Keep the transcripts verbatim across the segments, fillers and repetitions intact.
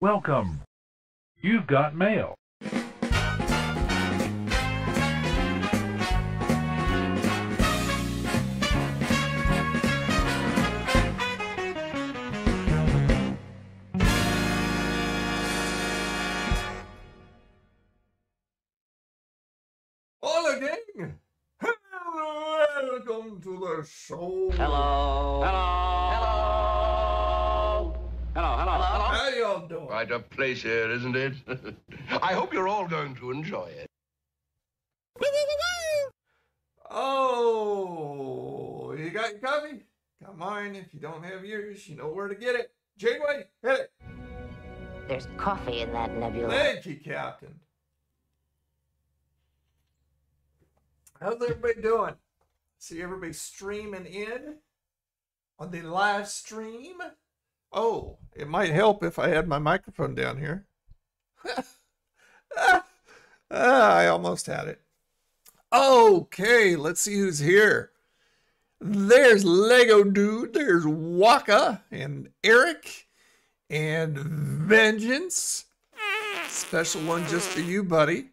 Welcome. You've got mail. All again. Hello, welcome to the show. Hello. Hello. Quite a place here, isn't it? I hope you're all going to enjoy it. Oh, you got your copy? Got mine. If you don't have yours, you know where to get it. Janeway, hit it. There's coffee in that nebula. Thank you, Captain. How's everybody doing? See everybody streaming in on the live stream. Oh, it might help if I had my microphone down here. ah, I almost had it. Okay, let's see who's here. There's Lego Dude, there's Waka, and Eric, and Vengeance. Special one just for you, buddy.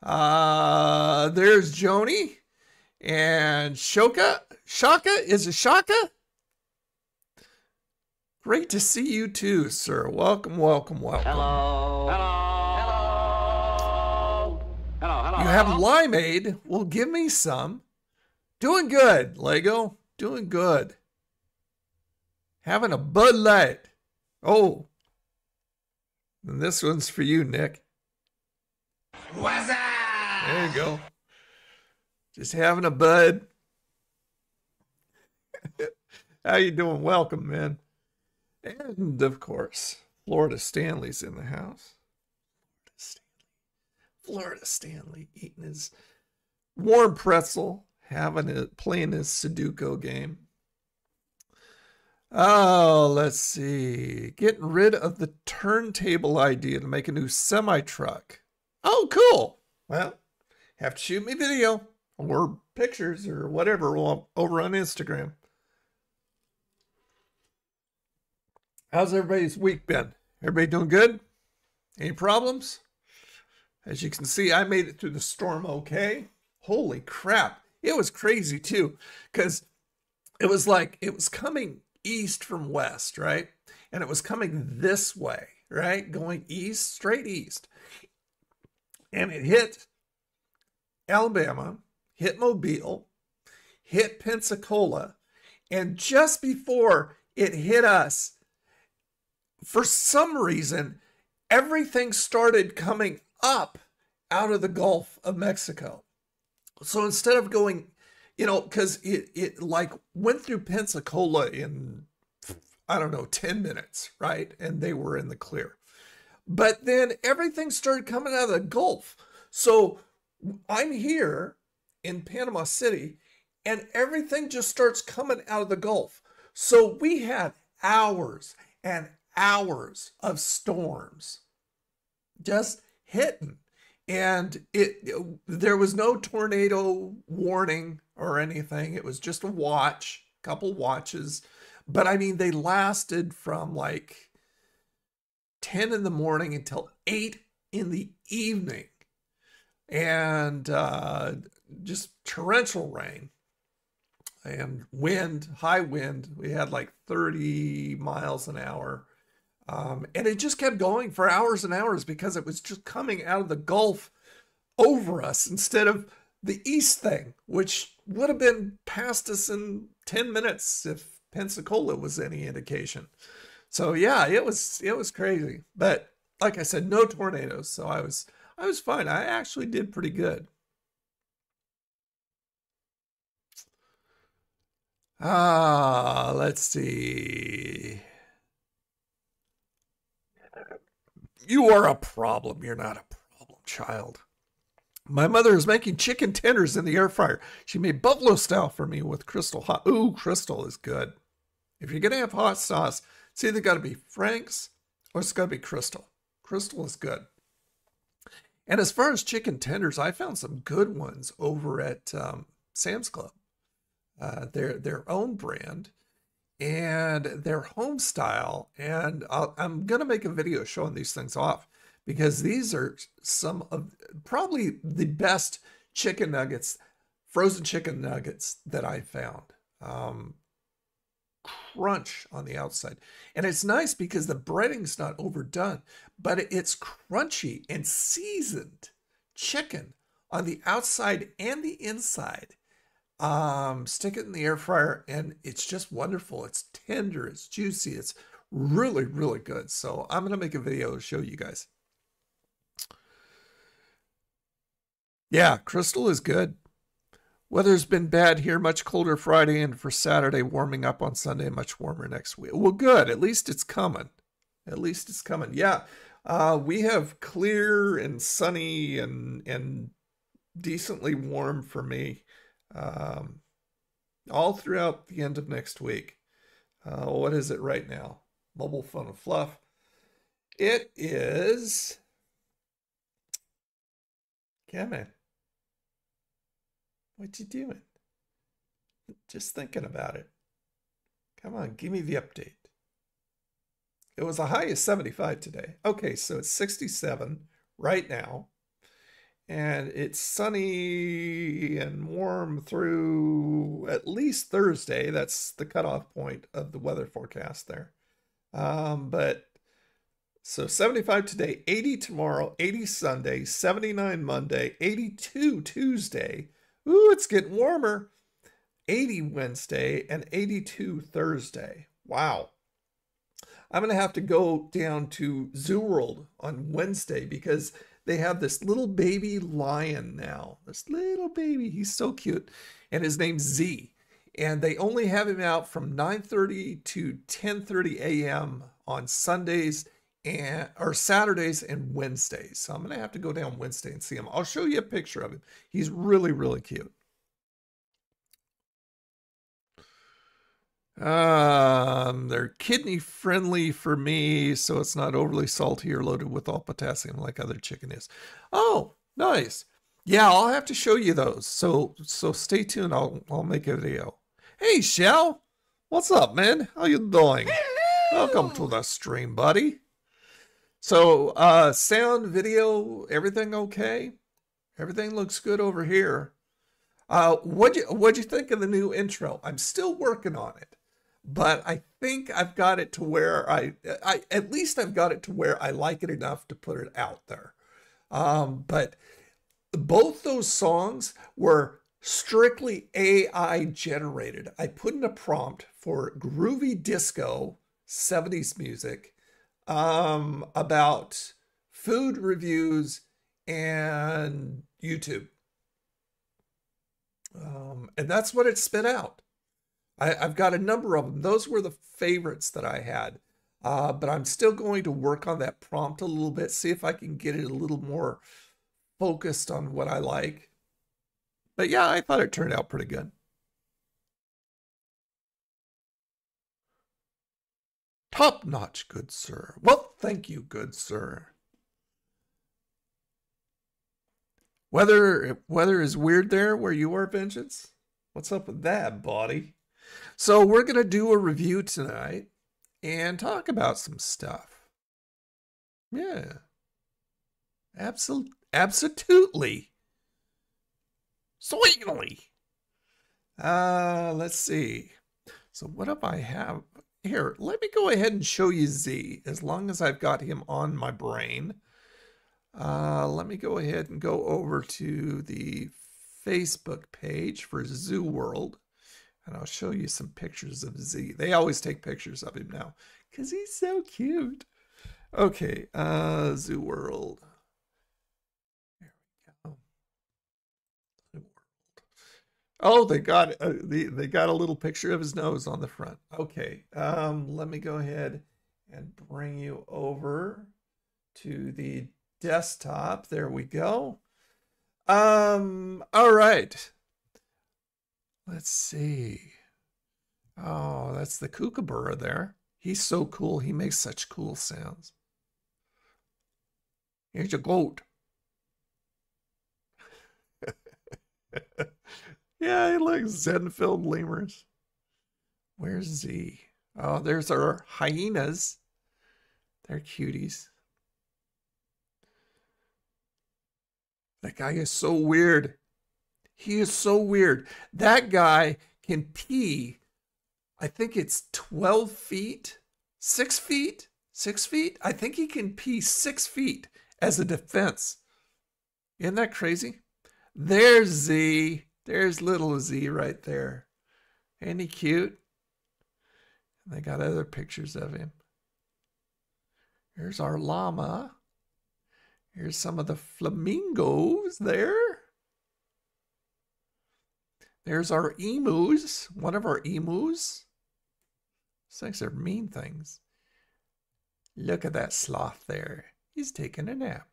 Uh, there's Joni, and Shoka. Shaka, is it Shaka? Great to see you too, sir. Welcome, welcome, welcome. Hello. Hello. Hello. Hello. Hello. You have limeade? Well, give me some. Doing good, Lego. Doing good. Having a Bud Light. Oh. And this one's for you, Nick. What's up? There you go. Just having a Bud. How you doing? Welcome, man. And, of course, Florida Stanley's in the house. Florida Stanley, Florida Stanley eating his warm pretzel, having it, playing his Sudoku game. Oh, let's see. Getting rid of the turntable idea to make a new semi-truck. Oh, cool. Well, have to shoot me video or pictures or whatever over on Instagram. How's everybody's week been? Everybody doing good? Any problems? As you can see, I made it through the storm okay. Holy crap. It was crazy too, because it was like, it was coming east from west, right? And it was coming this way, right? Going east, straight east. And it hit Alabama, hit Mobile, hit Pensacola. And just before it hit us, for some reason, everything started coming up out of the Gulf of Mexico. So instead of going, you know, because it, it like went through Pensacola in, I don't know, ten minutes, right? And they were in the clear. But then everything started coming out of the Gulf. So I'm here in Panama City, and everything just starts coming out of the Gulf. So we had hours and hours. Hours of storms just hitting, and it, it there was no tornado warning or anything. It was just a watch, couple watches, but I mean they lasted from like ten in the morning until eight in the evening, and uh just torrential rain and wind, high wind. We had like thirty miles an hour. Um, and it just kept going for hours and hours because it was just coming out of the Gulf over us instead of the east thing, which would have been past us in ten minutes if Pensacola was any indication. So yeah, it was it was crazy. But like I said, no tornadoes, so I was I was fine. I actually did pretty good. Ah, let's see. You are a problem. You're not a problem child. My mother is making chicken tenders in the air fryer. She made buffalo style for me with Crystal hot. Ooh, Crystal is good. If you're going to have hot sauce, it's either got to be Frank's or it's got to be Crystal. Crystal is good. And as far as chicken tenders, I found some good ones over at um, Sam's Club. Uh, they're their own brand and their home style. And I'll, I'm going to make a video showing these things off, because these are some of probably the best chicken nuggets, frozen chicken nuggets that I found. Um, crunch on the outside. And it's nice because the breading's not overdone, but it's crunchy and seasoned chicken on the outside and the inside. Um, stick it in the air fryer and it's just wonderful. It's tender, it's juicy, it's really, really good. So I'm going to make a video to show you guys. Yeah, Crystal is good. Weather's been bad here, much colder Friday, and for Saturday, warming up on Sunday, much warmer next week. Well, good. At least it's coming. At least it's coming. Yeah, uh, we have clear and sunny and and decently warm for me um, all throughout the end of next week. Uh, what is it right now? Mobile phone and fluff. It is... Yeah, man. What you doing? Just thinking about it. Come on, give me the update. It was a high of seventy-five today. Okay, so it's sixty-seven right now. And it's sunny and warm through at least Thursday. That's the cutoff point of the weather forecast there. Um, but so seventy-five today, eighty tomorrow, eighty Sunday, seventy-nine Monday, eighty-two Tuesday. Ooh, it's getting warmer. eighty Wednesday and eighty-two Thursday. Wow. I'm going to have to go down to Zoo World on Wednesday because they have this little baby lion now. This little baby. He's so cute. And his name's Z. And they only have him out from nine thirty to ten thirty a m on Sundays and or Saturdays and Wednesdays. So I'm going to have to go down Wednesday and see him. I'll show you a picture of him. He's really, really cute. Um, they're kidney friendly for me, so it's not overly salty or loaded with all potassium like other chicken is. Oh, nice. Yeah, I'll have to show you those. So so stay tuned. I'll, I'll make a video. Hey, Shell. What's up, man? How you doing? Hello. Welcome to the stream, buddy. So, uh, sound, video, everything okay? Everything looks good over here. Uh, what'd you, what'd you think of the new intro? I'm still working on it, but I think I've got it to where I, I at least I've got it to where I like it enough to put it out there. Um, but both those songs were strictly A I generated. I put in a prompt for groovy disco, seventies music, um, about food reviews and YouTube. Um, and that's what it spit out. I, I've got a number of them. Those were the favorites that I had. Uh, but I'm still going to work on that prompt a little bit, see if I can get it a little more focused on what I like. But yeah, I thought it turned out pretty good. Top notch, good sir. Well, thank you, good sir. Weather, weather is weird there where you are, Vengeance. What's up with that, buddy? So we're going to do a review tonight and talk about some stuff. Yeah. Absolutely. Absolutely. Certainly. Uh, let's see. So what if I have... Here, let me go ahead and show you Z, as long as I've got him on my brain. Uh, let me go ahead and go over to the Facebook page for Zoo World, and I'll show you some pictures of Z. They always take pictures of him now, because he's so cute. Okay, uh, Zoo World. There we go. Zoo World. Oh, they got, uh, they, they got a little picture of his nose on the front. Okay, um, let me go ahead and bring you over to the desktop. There we go. Um, all right. Let's see. Oh, that's the kookaburra there. He's so cool. He makes such cool sounds. Here's your goat. Yeah, he likes Zen-filled lemurs. Where's Z? Oh, there's our hyenas. They're cuties. That guy is so weird. He is so weird. That guy can pee. I think it's twelve feet, six feet, six feet. I think he can pee six feet as a defense. Isn't that crazy? There's Z. There's little Z right there. Ain't he cute? And they got other pictures of him. Here's our llama. Here's some of the flamingos there. There's our emus, one of our emus. These things are mean things. Look at that sloth there. He's taking a nap.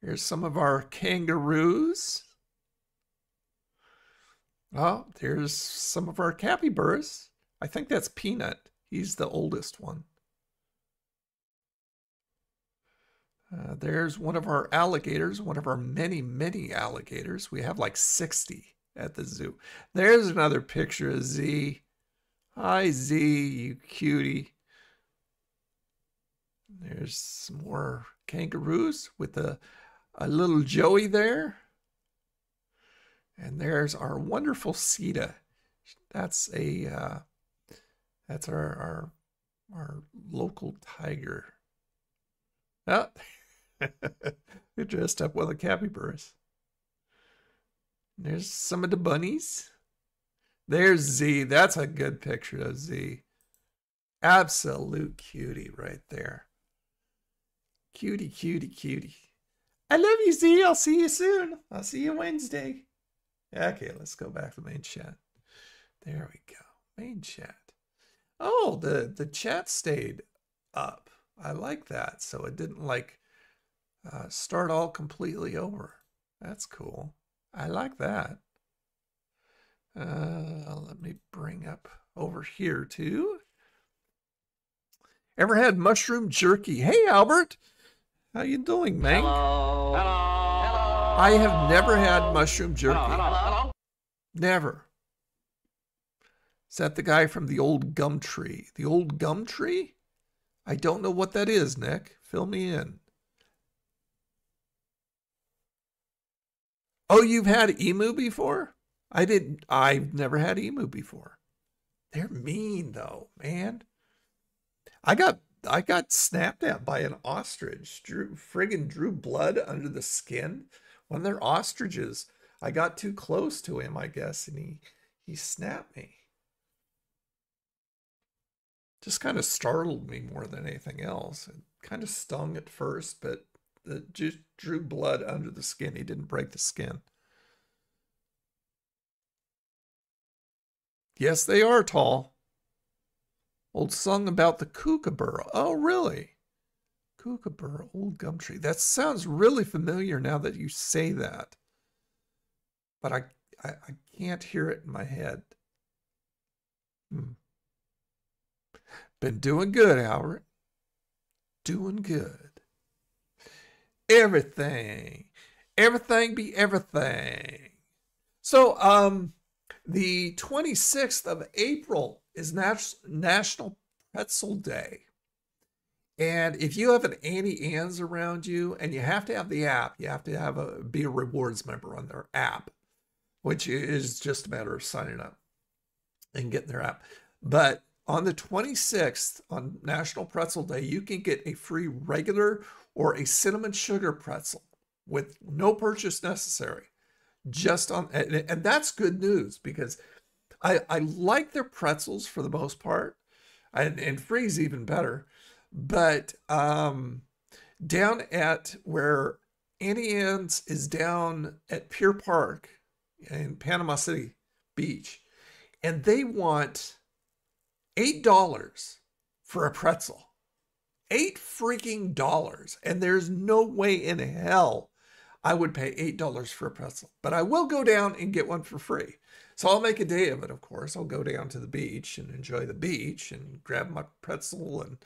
Here's some of our kangaroos. Oh, there's some of our capybaras. I think that's Peanut. He's the oldest one. Uh, there's one of our alligators, one of our many, many alligators. We have like sixty at the zoo. There's another picture of Z. Hi, Z, you cutie. There's some more kangaroos with a, a little Joey there. And there's our wonderful Sita. That's a uh, that's our, our our local tiger. Oh. They're dressed up with the capybaras. There's some of the bunnies. There's Z. That's a good picture of Z. Absolute cutie right there. Cutie, cutie, cutie. I love you, Z. I'll see you soon. I'll see you Wednesday. Okay, let's go back to main chat. There we go. Main chat. Oh, the, the chat stayed up. I like that. So it didn't like uh, start all completely over. That's cool. I like that. Uh, let me bring up over here too. Ever had mushroom jerky? Hey, Albert. How you doing, man? Hello. Hello. I have never had mushroom jerky. Hello, hello, hello. Never. Is that the guy from the old gum tree? The old gum tree? I don't know what that is, Nick. Fill me in. Oh, you've had emu before? I didn't. I've never had emu before. They're mean though, man. I got I got snapped at by an ostrich. Drew friggin' drew blood under the skin. One of their ostriches. I got too close to him, I guess, and he, he snapped me. Just kind of startled me more than anything else. It kind of stung at first, but it just drew blood under the skin. He didn't break the skin. Yes, they are tall. Old song about the kookaburra. Oh, really? Kookaburra, old gum tree. That sounds really familiar now that you say that. But I, I, I can't hear it in my head. Hmm. Been doing good, Albert. Doing good. Everything. Everything be everything. So, um, the twenty-sixth of April is Nas- National Pretzel Day. And if you have an Auntie Anne's around you, and you have to have the app, you have to have a be a rewards member on their app, which is just a matter of signing up and getting their app. But on the twenty-sixth, on National Pretzel Day, you can get a free regular or a cinnamon sugar pretzel with no purchase necessary. Just on, and, and that's good news because I I like their pretzels for the most part, and and free's even better. But um, down at where Auntie Anne's is down at Pier Park in Panama City Beach, and they want eight dollars for a pretzel. Eight freaking dollars. And there's no way in hell I would pay eight dollars for a pretzel, but I will go down and get one for free. So I'll make a day of it, of course. I'll go down to the beach and enjoy the beach and grab my pretzel and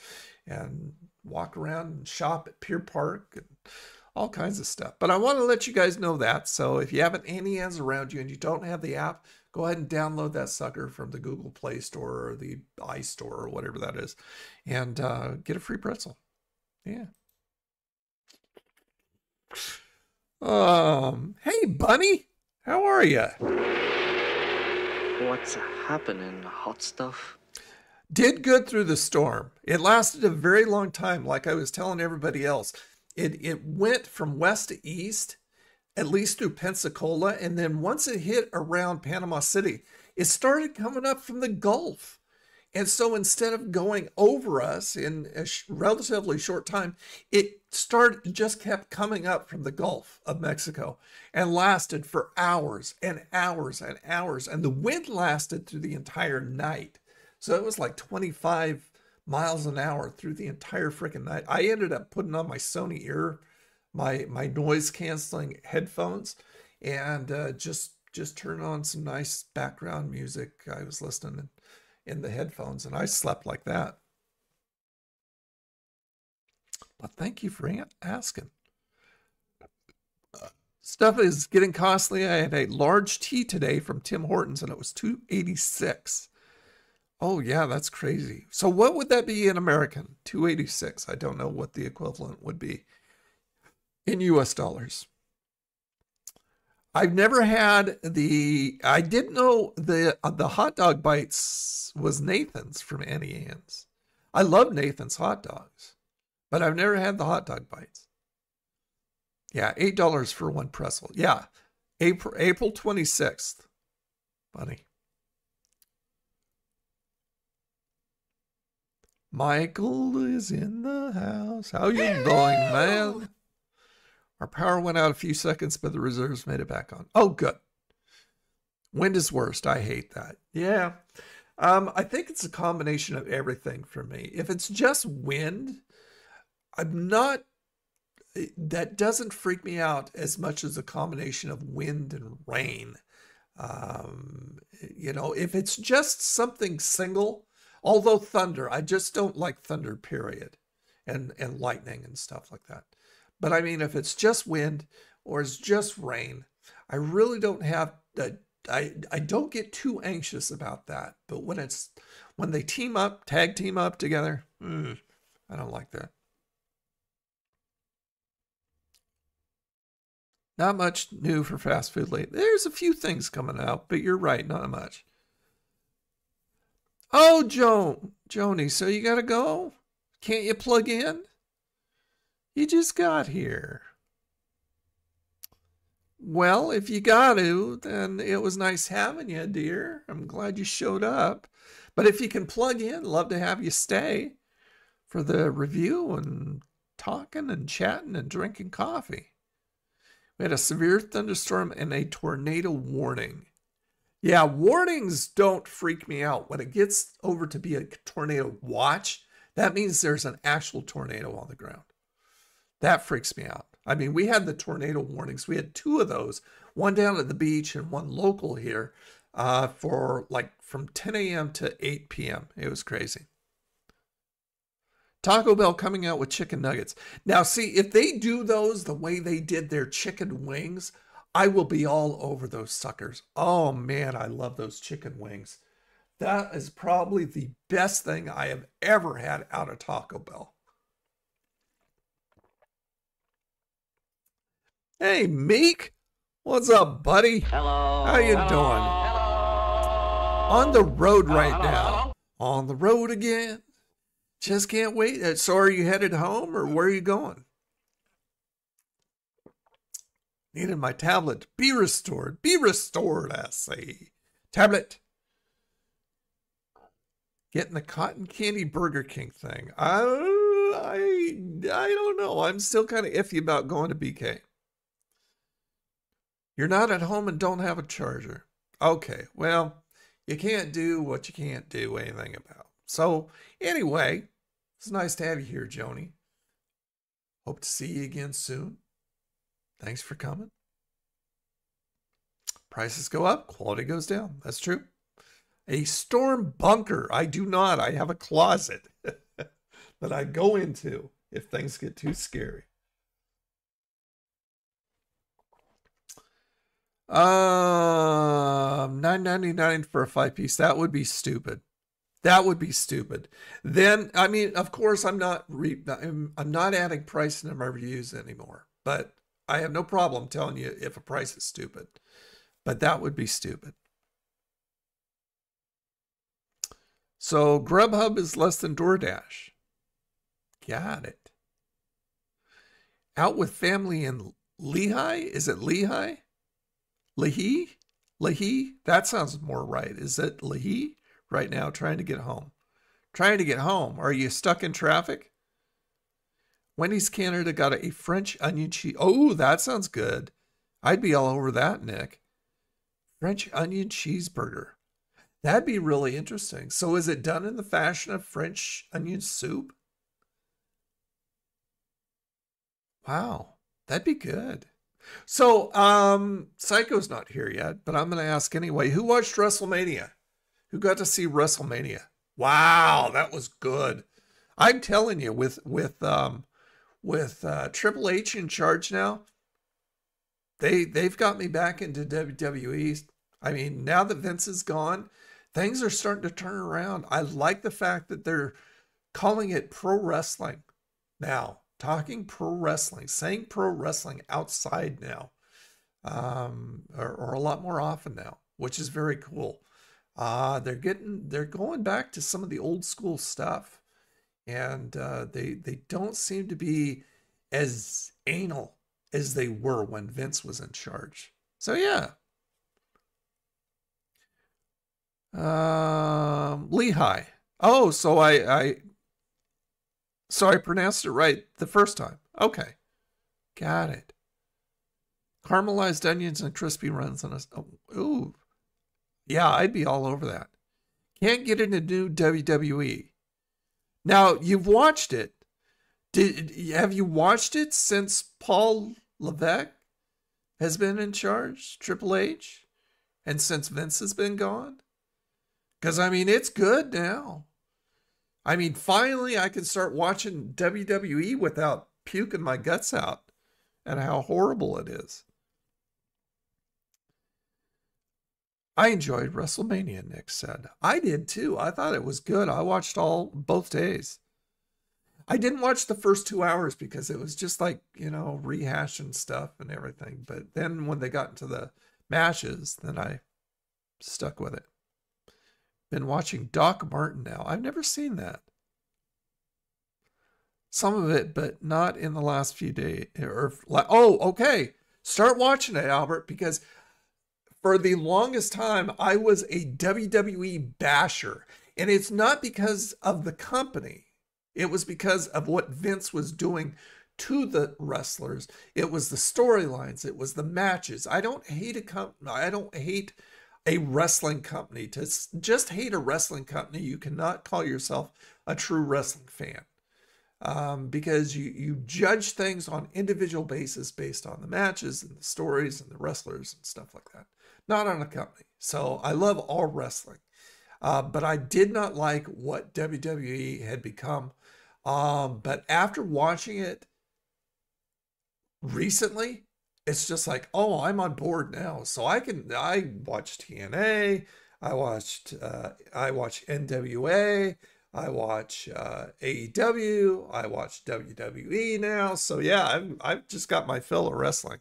and walk around and shop at Pier Park and all kinds of stuff. But I want to let you guys know that. So if you have an Auntie Anne's around you and you don't have the app, go ahead and download that sucker from the Google Play Store or the iStore or whatever that is, and uh, get a free pretzel. Yeah. Um. Hey, Bunny. How are you? What's happening, hot stuff? Did good through the storm. It lasted a very long time, like I was telling everybody else. It it went from west to east, at least through Pensacola, and then once it hit around Panama City, it started coming up from the Gulf. And so instead of going over us in a sh- relatively short time, it started, just kept coming up from the Gulf of Mexico and lasted for hours and hours and hours. And the wind lasted through the entire night. So it was like twenty-five miles an hour through the entire freaking night. I ended up putting on my Sony ear, my, my noise canceling headphones, and uh, just, just turned on some nice background music. I was listening to in the headphones, and I slept like that. But thank you for asking. Uh, stuff is getting costly. I had a large tea today from Tim Hortons, and it was two eighty-six. Oh yeah, that's crazy. So what would that be in American? two eighty-six. I don't know what the equivalent would be in U S dollars. I've never had the, I didn't know the uh, the hot dog bites was Nathan's from Auntie Anne's. I love Nathan's hot dogs, but I've never had the hot dog bites. Yeah, eight dollars for one pretzel. Yeah, April, April twenty-sixth. Funny. Michael is in the house. How you doing, man? Our power went out a few seconds, but the reserves made it back on. Oh, good. Wind is worst. I hate that. Yeah. Um, I think it's a combination of everything for me. If it's just wind, I'm not, that doesn't freak me out as much as a combination of wind and rain. Um, you know, if it's just something single, although thunder, I just don't like thunder, period, and, and lightning and stuff like that. But I mean, if it's just wind or it's just rain, I really don't have, uh, I, I don't get too anxious about that. But when it's, when they team up, tag team up together, mm, I don't like that. Not much new for fast food lately. There's a few things coming out, but you're right, not much. Oh, Joan, Joni, so you got to go? Can't you plug in? You just got here. Well, if you got to, then it was nice having you, dear. I'm glad you showed up. But if you can plug in, love to have you stay for the review and talking and chatting and drinking coffee. We had a severe thunderstorm and a tornado warning. Yeah, warnings don't freak me out. When it gets over to be a tornado watch, that means there's an actual tornado on the ground. That freaks me out. I mean, we had the tornado warnings. We had two of those, one down at the beach and one local here uh, for like from ten a m to eight p m It was crazy. Taco Bell coming out with chicken nuggets. Now, see, if they do those the way they did their chicken wings, I will be all over those suckers. Oh, man, I love those chicken wings. That is probably the best thing I have ever had out of Taco Bell. Hey, Meek. What's up, buddy? Hello. How you hello, doing? Hello. On the road right hello, hello, now. Hello. On the road again. Just can't wait. So are you headed home or where are you going? Needed my tablet to be restored. Be restored, I say. Tablet. Getting the cotton candy Burger King thing. I, I, I don't know. I'm still kind of iffy about going to B K. You're not at home and don't have a charger. Okay, well, you can't do what you can't do anything about. So anyway, it's nice to have you here, Joni. Hope to see you again soon. Thanks for coming. Prices go up, quality goes down. That's true. A storm bunker. I do not. I have a closet that I go into if things get too scary. Um, nine ninety-nine for a five piece. That would be stupid. That would be stupid. Then, I mean, of course, I'm not re I'm, I'm not adding price in my reviews anymore. But I have no problem telling you if a price is stupid. But that would be stupid. So Grubhub is less than DoorDash. Got it. Out with family in Lehi? Is it Lehi? Lehi? Lehi? That sounds more right. Is it Lehi? Right now, trying to get home. Trying to get home. Are you stuck in traffic? Wendy's Canada got a French onion cheese. Oh, that sounds good. I'd be all over that, Nick. French onion cheeseburger. That'd be really interesting. So is it done in the fashion of French onion soup? Wow, that'd be good. So, um, Psycho's not here yet, but I'm going to ask anyway. Who watched WrestleMania? Who got to see WrestleMania? Wow, that was good. I'm telling you, with with um, with uh, Triple H in charge now, they they've got me back into W W E. I mean, now that Vince is gone, things are starting to turn around. I like the fact that they're calling it pro wrestling now. Talking pro wrestling, saying pro wrestling outside now, um, or, or a lot more often now, which is very cool. Uh, they're getting, they're going back to some of the old school stuff, and uh, they they don't seem to be as anal as they were when Vince was in charge. So yeah, um, Lehi. Oh, so I I. So I pronounced it right the first time. Okay. Got it. Caramelized onions and crispy runs on us. Oh, ooh. Yeah, I'd be all over that. Can't get into new W W E. Now, you've watched it. Did have you watched it since Paul Levesque has been in charge, Triple H, and since Vince has been gone? Because, I mean, it's good now. I mean, finally, I can start watching W W E without puking my guts out and how horrible it is. I enjoyed WrestleMania, Nick said. I did, too. I thought it was good. I watched all both days. I didn't watch the first two hours because it was just like, you know, rehashing stuff and everything. But then when they got into the matches, then I stuck with it. Been watching Doc Martin now. I've never seen that. Some of it, but not in the last few days. Or oh, okay. Start watching it, Albert, because for the longest time, I was a W W E basher. And it's not because of the company. It was because of what Vince was doing to the wrestlers. It was the storylines. It was the matches. I don't hate a company. I don't hate a wrestling company. To just hate a wrestling company, you cannot call yourself a true wrestling fan, um, because you, you judge things on individual basis based on the matches and the stories and the wrestlers and stuff like that, not on a company. So I love all wrestling, uh, but I did not like what W W E had become. Um, but after watching it recently, it's just like, oh, I'm on board now. So I can, I watched T N A, I watched, uh, I watch N W A, I watch uh, A E W, I watch W W E now. So yeah, I've, I've just got my fill of wrestling.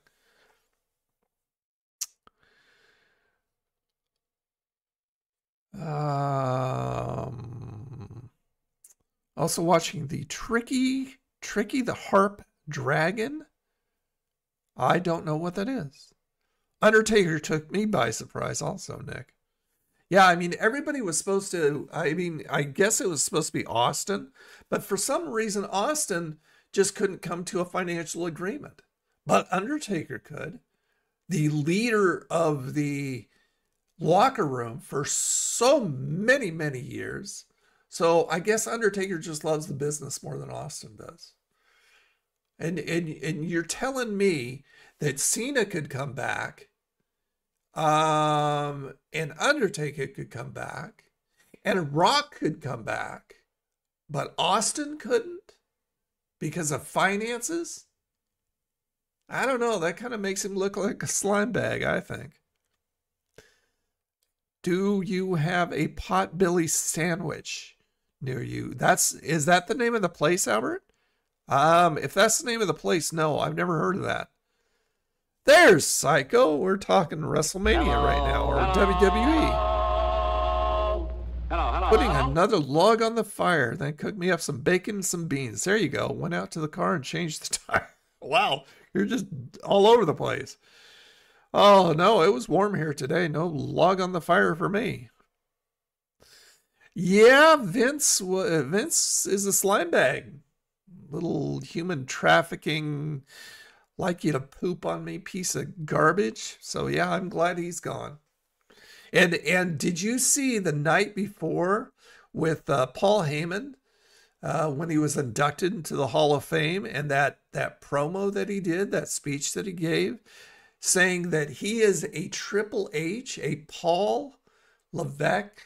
Um, also watching the Tricky, Tricky the Harp Dragon. I don't know what that is. Undertaker took me by surprise also, Nick. Yeah, I mean, everybody was supposed to, I mean, I guess it was supposed to be Austin, but for some reason, Austin just couldn't come to a financial agreement. But Undertaker could. The leader of the locker room for so many, many years. So I guess Undertaker just loves the business more than Austin does. And, and, and you're telling me that Cena could come back, um, and Undertaker could come back, and Rock could come back, but Austin couldn't because of finances? I don't know. That kind of makes him look like a slime bag, I think. Do you have a Potbelly sandwich near you? That's is that the name of the place, Albert? Um, if that's the name of the place, no, I've never heard of that. There's Psycho. We're talking WrestleMania hello, right now, or hello, W W E. Hello, hello, Putting hello. another log on the fire, then cooked me up some bacon and some beans. There you go. Went out to the car and changed the tire. Wow, you're just all over the place. Oh, no, it was warm here today. No log on the fire for me. Yeah, Vince, Vince is a slime bag. Little human trafficking, like you to poop on me piece of garbage. So, yeah, I'm glad he's gone. And and did you see the night before with uh, Paul Heyman uh, when he was inducted into the Hall of Fame and that, that promo that he did, that speech that he gave? Saying that he is a Triple H, a Paul Levesque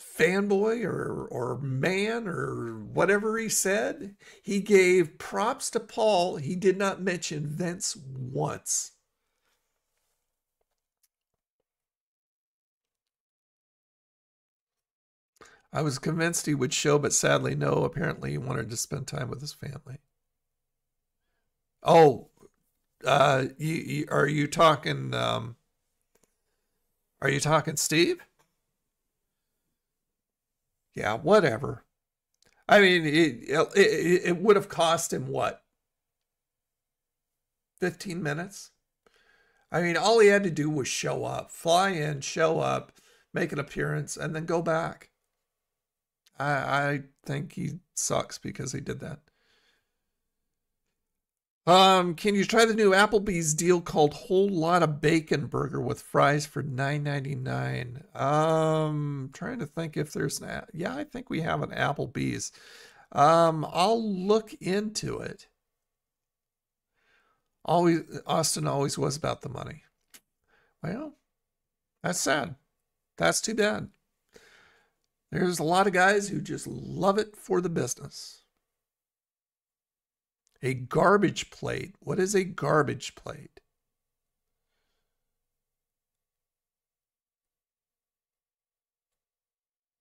fanboy or, or man or whatever he said. He gave props to Paul. He did not mention Vince once. I was convinced he would show, but sadly, no. Apparently, he wanted to spend time with his family. Oh, Uh, you, you, are you talking, um, are you talking Steve? Yeah, whatever. I mean, it, it, it would have cost him what? fifteen minutes? I mean, all he had to do was show up, fly in, show up, make an appearance, and then go back. I, I think he sucks because he did that. Um, can you try the new Applebee's deal called Whole Lot of Bacon Burger with fries for nine ninety-nine? Um, trying to think if there's an, yeah, I think we have an Applebee's. Um, I'll look into it. Always, Austin always was about the money. Well, that's sad. That's too bad. There's a lot of guys who just love it for the business. A garbage plate. What is a garbage plate?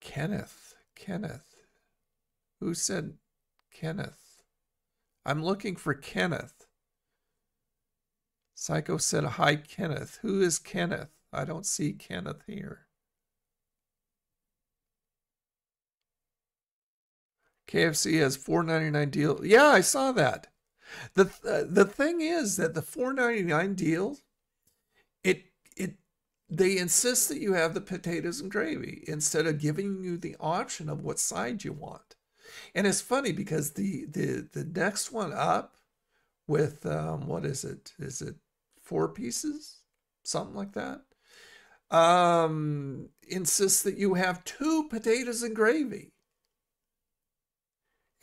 Kenneth. Kenneth. Who said Kenneth? I'm looking for Kenneth. Psycho said, hi, Kenneth. Who is Kenneth? I don't see Kenneth here. K F C has four ninety-nine deal. Yeah, I saw that. The th the thing is that the four ninety-nine deal, it it they insist that you have the potatoes and gravy instead of giving you the option of what side you want. And it's funny because the the the next one up with um, what is it? Is it four pieces? Something like that. Um, insists that you have two potatoes and gravy.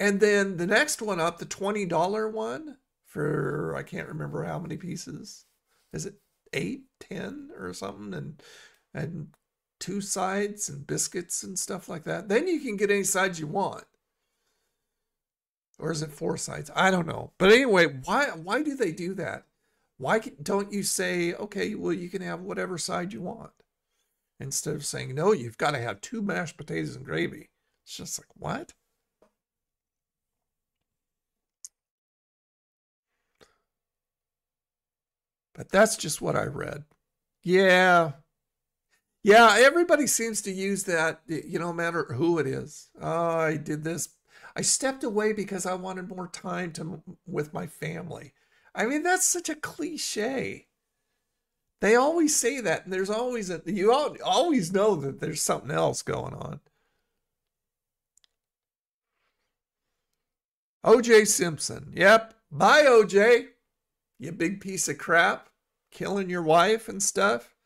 And then the next one up, the twenty dollar one for, I can't remember how many pieces. Is it eight, ten or something? And, and two sides and biscuits and stuff like that. Then you can get any sides you want. Or is it four sides? I don't know. But anyway, why, why do they do that? Why don't you say, okay, well, you can have whatever side you want. Instead of saying, no, you've got to have two mashed potatoes and gravy. It's just like, what? But that's just what I read. Yeah. Yeah, everybody seems to use that, you know, no matter who it is. Oh, I did this. I stepped away because I wanted more time to with my family. I mean, that's such a cliche. They always say that. And there's always, a, you always know that there's something else going on. O J Simpson. Yep. Bye, O J. You big piece of crap, killing your wife and stuff.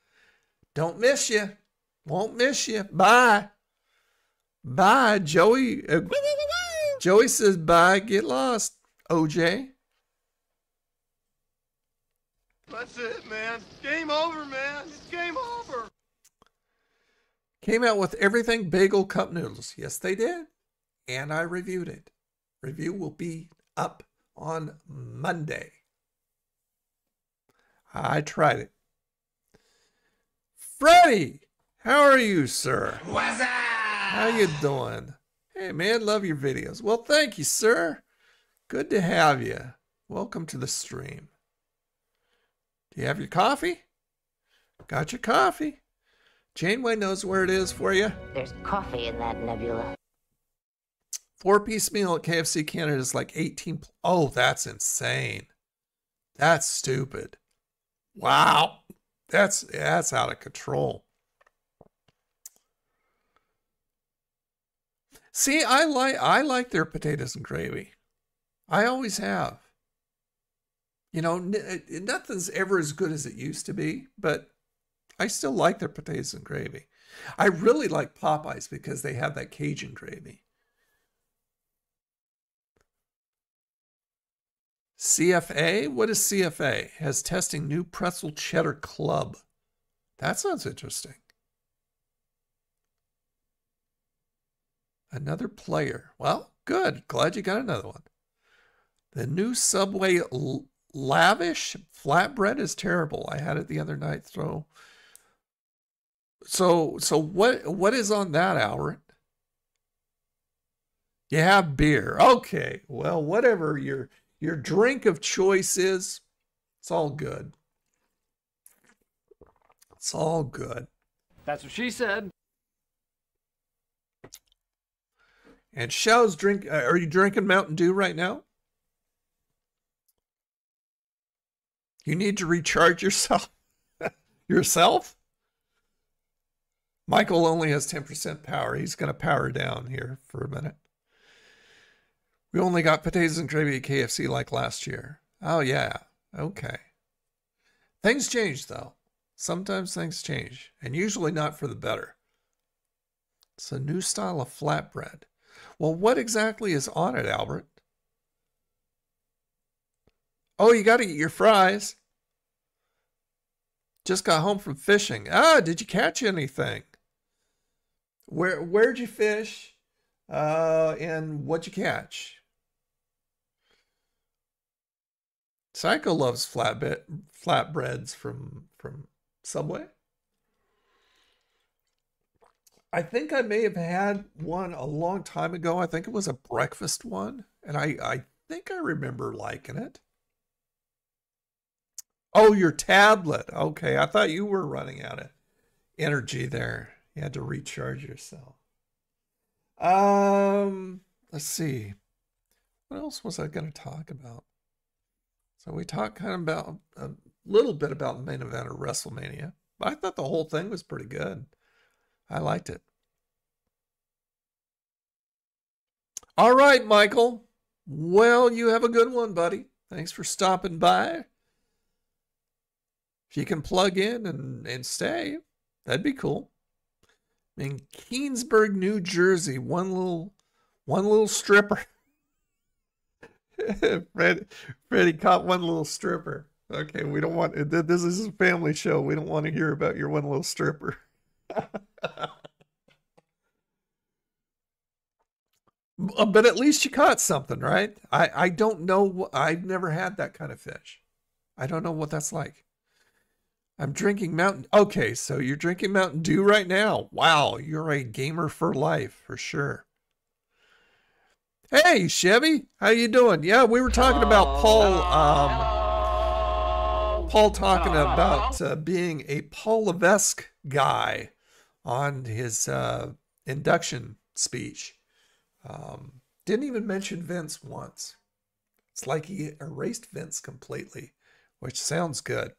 Don't miss you. Won't miss you. Bye. Bye, Joey. Uh, Joey says, bye, get lost, O J. That's it, man. Game over, man. It's game over. Came out with everything bagel cup noodles. Yes, they did. And I reviewed it. Review will be up on Monday. I tried it. Freddie, how are you, sir? What's up? How you doing? Hey, man, love your videos. Well, thank you, sir. Good to have you. Welcome to the stream. Do you have your coffee? Got your coffee. Janeway knows where it is for you. There's coffee in that nebula. Four-piece meal at K F C Canada is like eighteen. Oh, that's insane. That's stupid. Wow. That's, that's out of control. See, I like, I like their potatoes and gravy. I always have. You know, nothing's ever as good as it used to be, but I still like their potatoes and gravy. I really like Popeyes because they have that Cajun gravy. C F A? What is C F A? Has testing new pretzel cheddar club. That sounds interesting. Another player. Well, good. Glad you got another one. The new Subway lavish flatbread is terrible. I had it the other night. So, so, so what, what is on that, Albert? You have beer. Okay. Well, whatever your, your drink of choice is, it's all good. It's all good. That's what she said. And Shell's drink, uh, are you drinking Mountain Dew right now? You need to recharge yourself. Yourself? Michael only has ten percent power. He's going to power down here for a minute. We only got potatoes and gravy at K F C like last year. Oh, yeah. Okay. Things change, though. Sometimes things change, and usually not for the better. It's a new style of flatbread. Well, what exactly is on it, Albert? Oh, you got to eat your fries. Just got home from fishing. Ah, did you catch anything? Where, where'd you fish? Uh, and what'd you catch? Psycho loves flatbread, flatbreads from, from Subway. I think I may have had one a long time ago. I think it was a breakfast one. And I, I think I remember liking it. Oh, your tablet. Okay, I thought you were running out of energy there. You had to recharge yourself. Um, let's see. What else was I going to talk about? So we talked kind of about a little bit about the main event of WrestleMania. I thought the whole thing was pretty good. I liked it. All right, Michael. Well, you have a good one, buddy. Thanks for stopping by. If you can plug in and, and stay, that'd be cool. In Keansburg, New Jersey, one little one little stripper. Fred, Freddie caught one little stripper. Okay, we don't want, this is a family show. We don't want to hear about your one little stripper. But at least you caught something, right? I, I don't know. I've never had that kind of fish. I don't know what that's like. I'm drinking Mountain... Okay, so you're drinking Mountain Dew right now. Wow, you're a gamer for life, for sure. Hey, Chevy, how you doing? Yeah, we were talking about Paul... Um, Hello. Paul talking Hello. about uh, being a Paul Levesque guy on his uh, induction speech. Um, didn't even mention Vince once. It's like he erased Vince completely, which sounds good.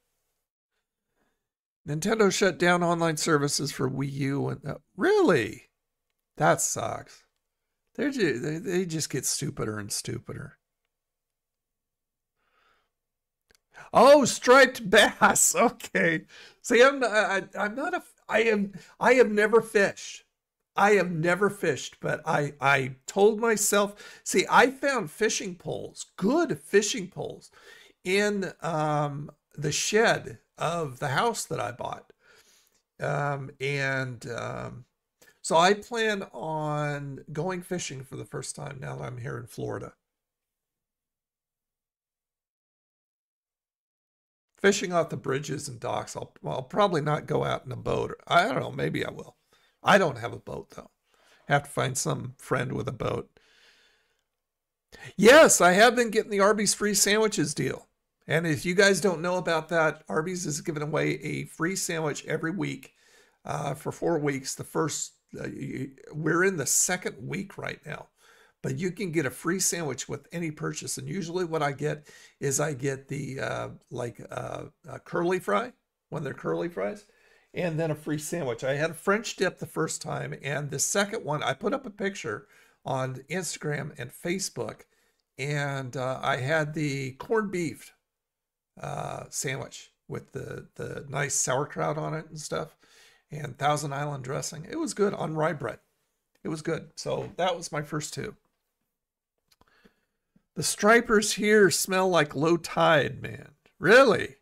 Nintendo shut down online services for Wii U. and uh, Really? That sucks. They're just, they, they just get stupider and stupider. Oh, striped bass. Okay. See, I'm not, I, I'm not a, I am, I have never fished. I have never fished, but I, I told myself, see, I found fishing poles, good fishing poles in, um, the shed of the house that I bought. Um, and um, so I plan on going fishing for the first time now that I'm here in Florida. Fishing off the bridges and docks. I'll, I'll probably not go out in a boat. Or, I don't know. Maybe I will. I don't have a boat, though. Have to find some friend with a boat. Yes, I have been getting the Arby's free sandwiches deal. And if you guys don't know about that, Arby's is giving away a free sandwich every week uh, for four weeks. The first, uh, we're in the second week right now. But you can get a free sandwich with any purchase. And usually what I get is I get the uh, like uh, a curly fry, one of their curly fries, and then a free sandwich. I had a French dip the first time. And the second one, I put up a picture on Instagram and Facebook. And uh, I had the corned beef uh, sandwich with the, the nice sauerkraut on it and stuff. And Thousand Island dressing. It was good on rye bread. It was good. So that was my first two. The stripers here smell like low tide, man. Really?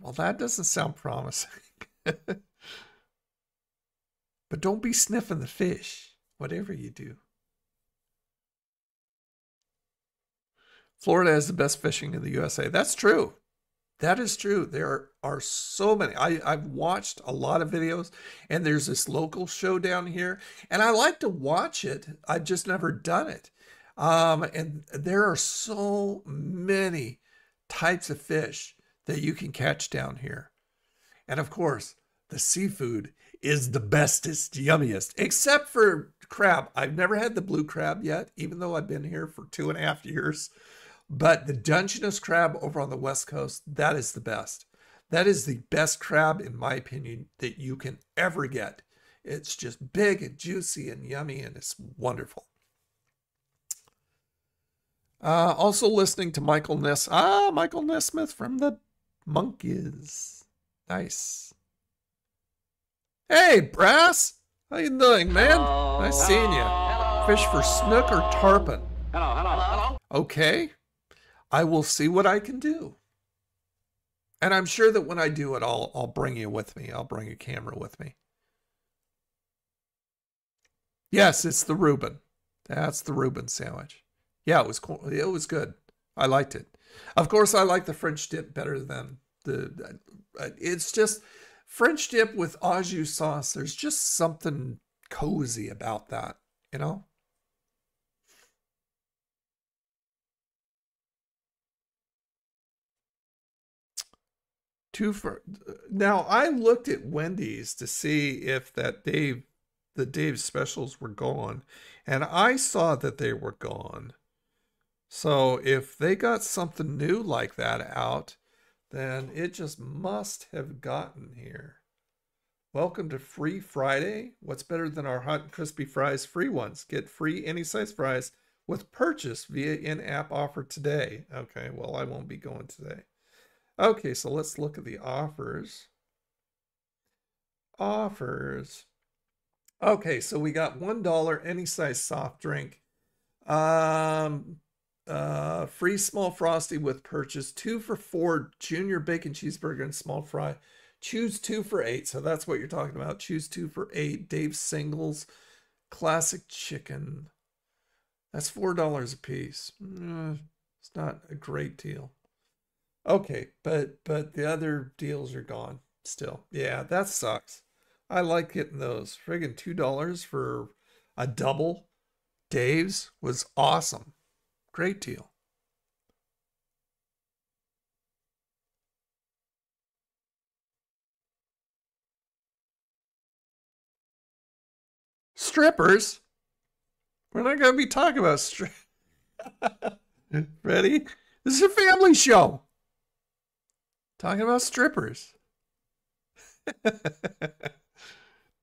Well, that doesn't sound promising. But don't be sniffing the fish, whatever you do. Florida has the best fishing in the U S A. That's true. That is true. There are so many. I, I've watched a lot of videos, and there's this local show down here, and I like to watch it. I've just never done it. Um, and there are so many types of fish that you can catch down here. And of course, the seafood is the bestest, yummiest, except for crab. I've never had the blue crab yet, even though I've been here for two and a half years. But the Dungeness crab over on the West Coast, that is the best. That is the best crab, in my opinion, that you can ever get. It's just big and juicy and yummy, and it's wonderful. Uh, also listening to Michael Ness. Ah, Michael Nesmith from the Monkees. Nice. Hey, Brass. How you doing, man? Hello. Nice seeing you. Hello. Fish for snook or tarpon? Hello, hello, hello. Okay. I will see what I can do. And I'm sure that when I do it, I'll, I'll bring you with me. I'll bring a camera with me. Yes, it's the Reuben. That's the Reuben sandwich. Yeah, it was cool. It was good. I liked it. Of course, I like the French dip better than the... It's just French dip with au jus sauce. There's just something cozy about that, you know? Two for now. I looked at Wendy's to see if that Dave, the Dave specials were gone, and I saw that they were gone. So if they got something new like that out, then it just must have gotten here. Welcome to Free Friday. What's better than our hot and crispy fries? Free ones. Get free any size fries with purchase via in-app offer today. Okay, well, I won't be going today. Okay, so let's look at the offers. Offers. Okay, so we got one dollar any size soft drink. Um, uh, free small frosty with purchase. Two for four junior bacon cheeseburger and small fry. Choose two for eight. So that's what you're talking about. Choose two for eight. Dave's singles. Classic chicken. That's four dollars a piece. Mm, it's not a great deal. Okay, but but the other deals are gone still. Yeah, that sucks. I like getting those. Friggin' two dollars for a double. Dave's was awesome. Great deal. Strippers? We're not going to be talking about strip. Ready? This is a family show. Talking about strippers.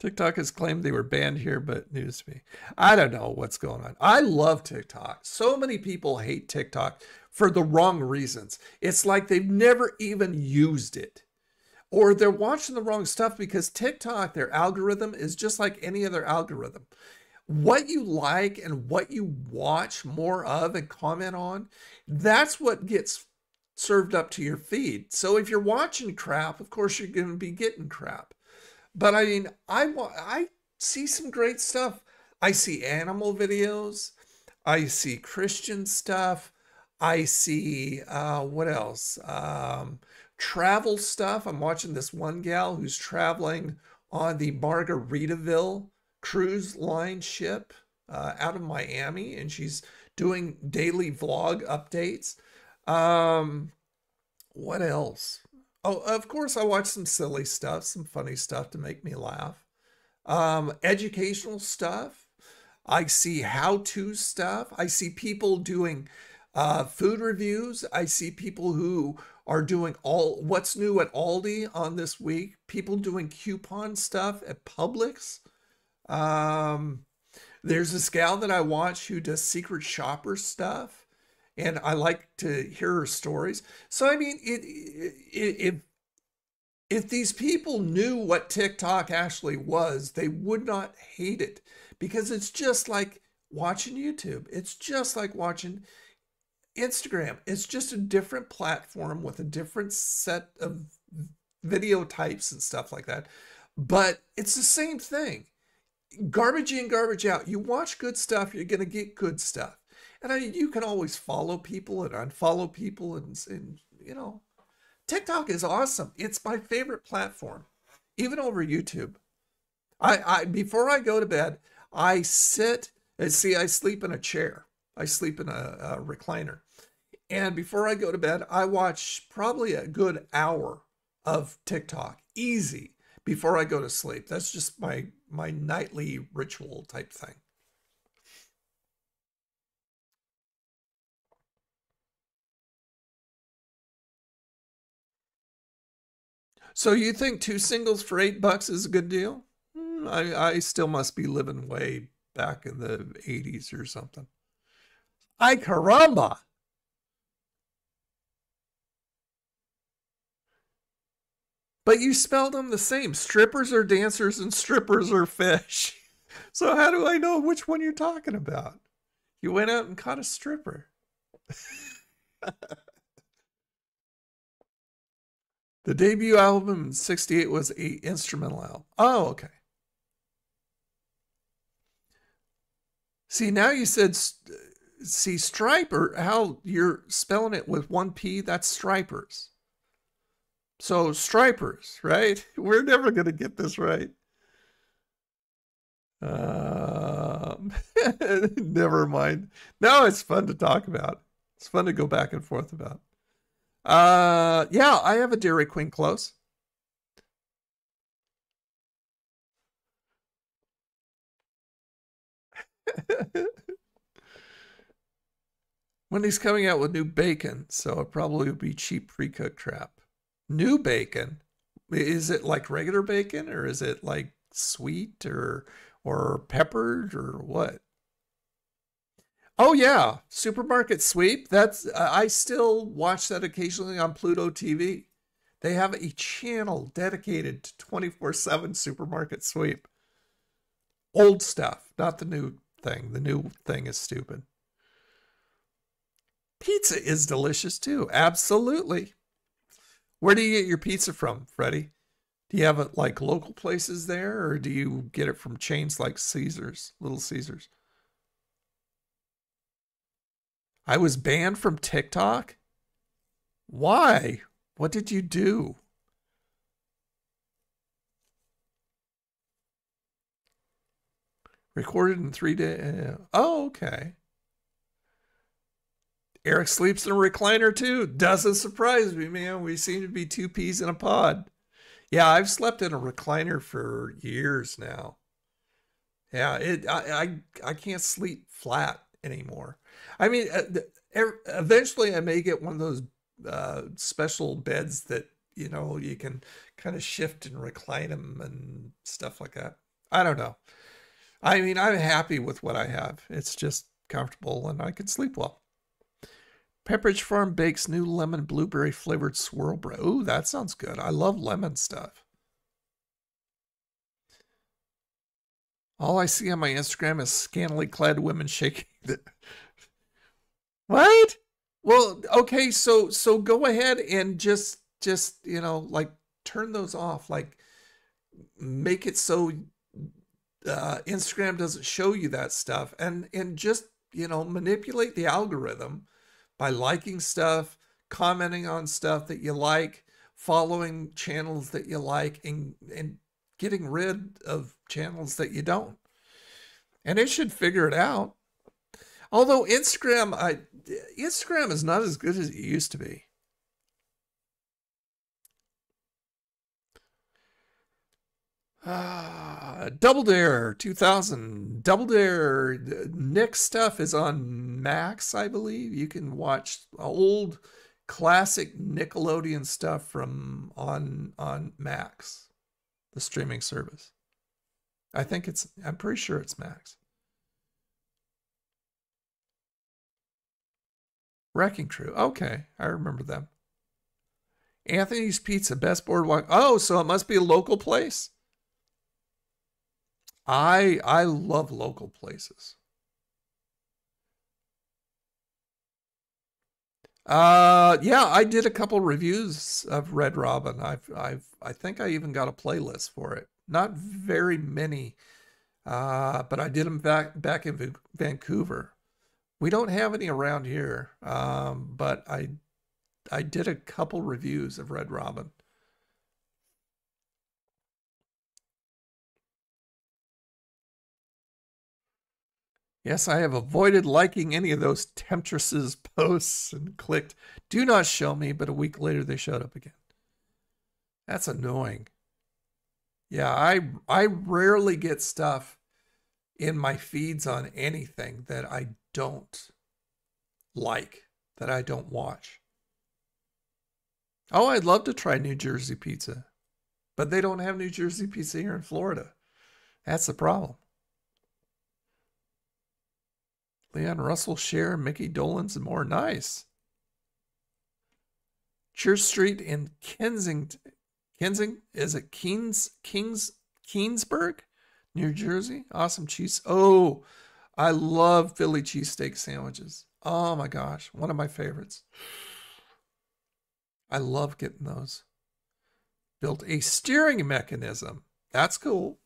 TikTok has claimed they were banned here, but news to me. I don't know what's going on. I love TikTok. So many people hate TikTok for the wrong reasons. It's like they've never even used it. Or they're watching the wrong stuff because TikTok, their algorithm, is just like any other algorithm. What you like and what you watch more of and comment on, that's what gets served up to your feed. So if you're watching crap, of course you're going to be getting crap. But I mean, I I see some great stuff. I see animal videos. I see Christian stuff. I see, uh, what else? Um, travel stuff. I'm watching this one gal who's traveling on the Margaritaville cruise line ship uh, out of Miami, and she's doing daily vlog updates. Um, what else? Oh, of course I watch some silly stuff, some funny stuff to make me laugh. Um, educational stuff. I see how-to stuff. I see people doing uh, food reviews. I see people who are doing all what's new at Aldi on this week. People doing coupon stuff at Publix. Um, there's this gal that I watch who does secret shopper stuff. And I like to hear her stories. So, I mean, it, it, it, if these people knew what TikTok actually was, they would not hate it, because it's just like watching YouTube. It's just like watching Instagram. It's just a different platform with a different set of video types and stuff like that. But it's the same thing. Garbage in, garbage out. You watch good stuff, you're going to get good stuff. And I, you can always follow people and unfollow people. And, and, you know, TikTok is awesome. It's my favorite platform, even over YouTube. I, I before I go to bed, I sit and see, I sleep in a chair. I sleep in a, a recliner. And before I go to bed, I watch probably a good hour of TikTok. Easy, before I go to sleep. That's just my, my nightly ritual type thing. So you think two singles for eight bucks is a good deal? I, I still must be living way back in the eighties or something. Ay caramba! But you spell them the same. Strippers are dancers and strippers are fish. So how do I know which one you're talking about? You went out and caught a stripper. The debut album in sixty-eight was an instrumental album. Oh, okay. See, now you said, see, Striper, how you're spelling it with one P, that's Stripers. So Stripers, right? We're never going to get this right. Um, never mind. No, it's fun to talk about. It's fun to go back and forth about. Uh, yeah, I have a Dairy Queen close. Wendy's coming out with new bacon, so it probably would be cheap pre-cooked crap. New bacon? Is it like regular bacon, or is it like sweet or or peppered or what? Oh yeah, Supermarket Sweep. That's uh, I still watch that occasionally on Pluto T V. They have a channel dedicated to twenty-four seven Supermarket Sweep. Old stuff, not the new thing. The new thing is stupid. Pizza is delicious too. Absolutely. Where do you get your pizza from, Freddie? Do you have it like local places there, or do you get it from chains like Caesar's, Little Caesar's? I was banned from TikTok? Why? What did you do? Recorded in three days. Oh, okay. Eric sleeps in a recliner too. Doesn't surprise me, man. We seem to be two peas in a pod. Yeah, I've slept in a recliner for years now. Yeah, it. I, I, I can't sleep flat anymore. I mean, eventually I may get one of those uh, special beds that, you know, you can kind of shift and recline them and stuff like that. I don't know. I mean, I'm happy with what I have. It's just comfortable and I can sleep well. Pepperidge Farm bakes new lemon blueberry flavored swirl bread. Ooh, that sounds good. I love lemon stuff. All I see on my Instagram is scantily clad women shaking the... What? Well, okay, so so go ahead and just just you know like turn those off, like make it so uh, Instagram doesn't show you that stuff, and and just you know manipulate the algorithm by liking stuff, commenting on stuff that you like, following channels that you like, and and getting rid of channels that you don't. And it should figure it out. Although Instagram, I, Instagram is not as good as it used to be. Ah, Double Dare two thousand. Double Dare, Nick's stuff is on Max, I believe. You can watch old classic Nickelodeon stuff from on, on Max, the streaming service. I think it's, I'm pretty sure it's Max. Wrecking Crew. Okay, I remember them. Anthony's Pizza, best boardwalk. Oh, so it must be a local place. I I love local places. Uh, yeah, I did a couple reviews of Red Robin. I've I've I think I even got a playlist for it. Not very many, uh, but I did them back back in Vancouver. We don't have any around here, um, but I I did a couple reviews of Red Robin. Yes, I have avoided liking any of those temptresses' posts and clicked, do not show me, but a week later they showed up again. That's annoying. Yeah, I I rarely get stuff in my feeds on anything that I don't like, that I don't watch. Oh, I'd love to try New Jersey pizza, but they don't have New Jersey pizza here in Florida. That's the problem. Leon Russell, Cher, Mickey Dolenz, and more. Nice. Church Street in Kensington, Kensington, is it Keens, Kings, Keensburg, New Jersey? Awesome cheese. Oh, I love Philly cheesesteak sandwiches. Oh my gosh, one of my favorites. I love getting those. Built a steering mechanism. That's cool.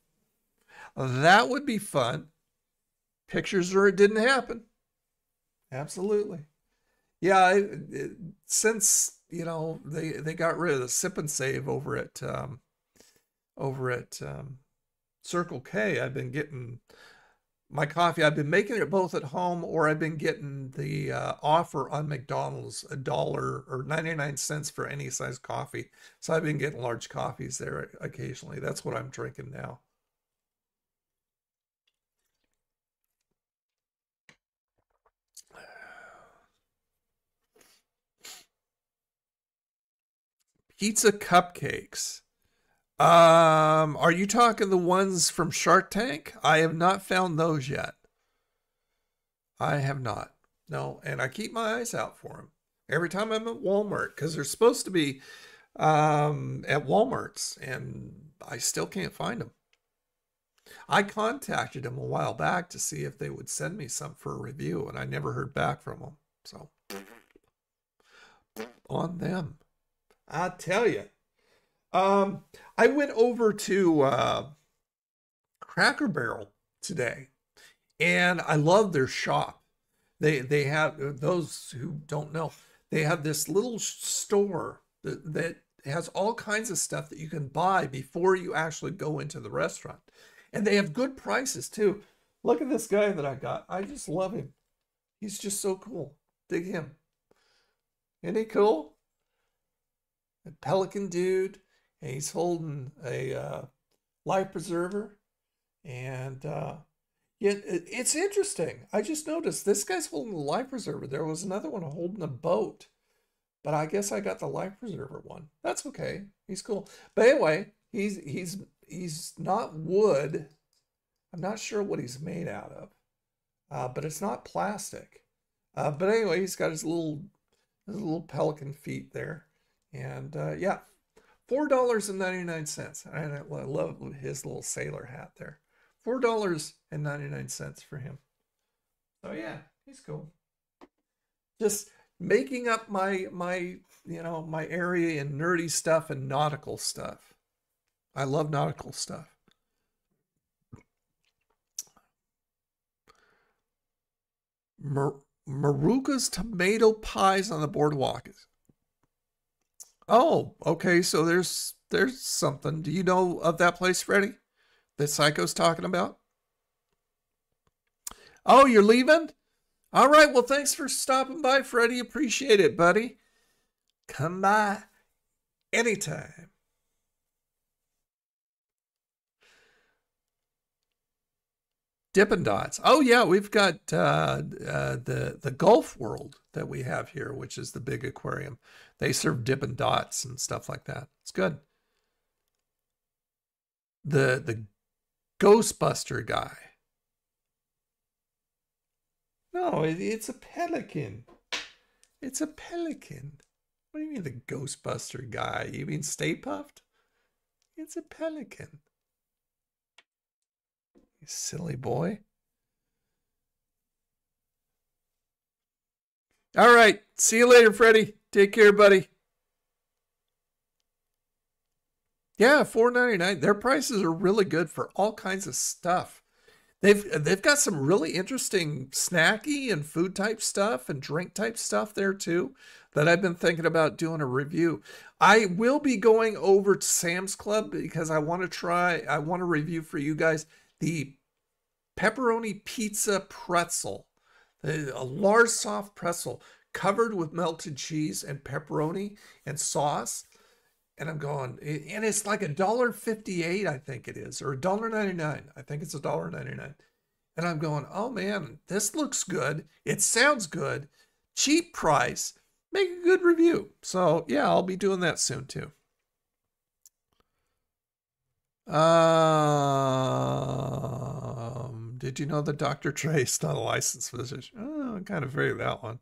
That would be fun. Pictures or it didn't happen. Absolutely. Yeah, it, it, since, you know, they, they got rid of the sip and save over at, um, over at um, Circle K, I've been getting... my coffee, I've been making it both at home, or I've been getting the uh, offer on McDonald's, a dollar or ninety-nine cents for any size coffee. So I've been getting large coffees there occasionally. That's what I'm drinking now. Pizza cupcakes. Um, are you talking the ones from Shark Tank? I have not found those yet. I have not. No, and I keep my eyes out for them every time I'm at Walmart, because they're supposed to be um, at Walmart's, and I still can't find them. I contacted them a while back to see if they would send me some for a review, and I never heard back from them. So, on them. I tell you. Um, I went over to uh, Cracker Barrel today, and I love their shop. They they have, those who don't know, they have this little store that, that has all kinds of stuff that you can buy before you actually go into the restaurant. And they have good prices too. Look at this guy that I got. I just love him. He's just so cool. Dig him. Isn't he cool? A pelican dude. And he's holding a uh, life preserver. And uh, it, it, it's interesting. I just noticed this guy's holding the life preserver. There was another one holding a boat. But I guess I got the life preserver one. That's okay. He's cool. But anyway, he's, he's, he's not wood. I'm not sure what he's made out of. Uh, but it's not plastic. Uh, but anyway, he's got his little, his little pelican feet there. And uh, yeah. four dollars and ninety-nine cents. I love his little sailor hat there. four dollars and ninety-nine cents for him. So yeah, he's cool. Just making up my my you know my area in nerdy stuff and nautical stuff. I love nautical stuff. Mar Maruka's tomato pies on the boardwalk. Oh, okay. So there's there's something. Do you know of that place, Freddie, that Psycho's talking about? Oh, you're leaving? All right. Well, thanks for stopping by, Freddie. Appreciate it, buddy. Come by anytime. Dippin' Dots. Oh yeah, we've got uh, uh, the the Gulf World that we have here, which is the big aquarium. They serve Dippin' Dots and stuff like that. It's good. The the Ghostbuster guy. No, it, it's a pelican. It's a pelican. What do you mean the Ghostbuster guy? You mean Stay Puffed? It's a pelican. You silly boy. All right. See you later, Freddie. Take care, buddy. Yeah, four ninety-nine. Their prices are really good for all kinds of stuff. They've they've got some really interesting snacky and food type stuff and drink type stuff there too that I've been thinking about doing a review. I will be going over to Sam's Club because I want to try, I want to review for you guys the pepperoni pizza pretzel, a large soft pretzel covered with melted cheese and pepperoni and sauce. And I'm going, and it's like a dollar fifty-eight, I think it is, or a dollar ninety-nine. I think it's a dollar ninety-nine. And I'm going, oh man, this looks good. It sounds good. Cheap price. Make a good review. So yeah, I'll be doing that soon too. Um, did you know that Doctor Dre's not a licensed physician? Oh, I kind of figured that one.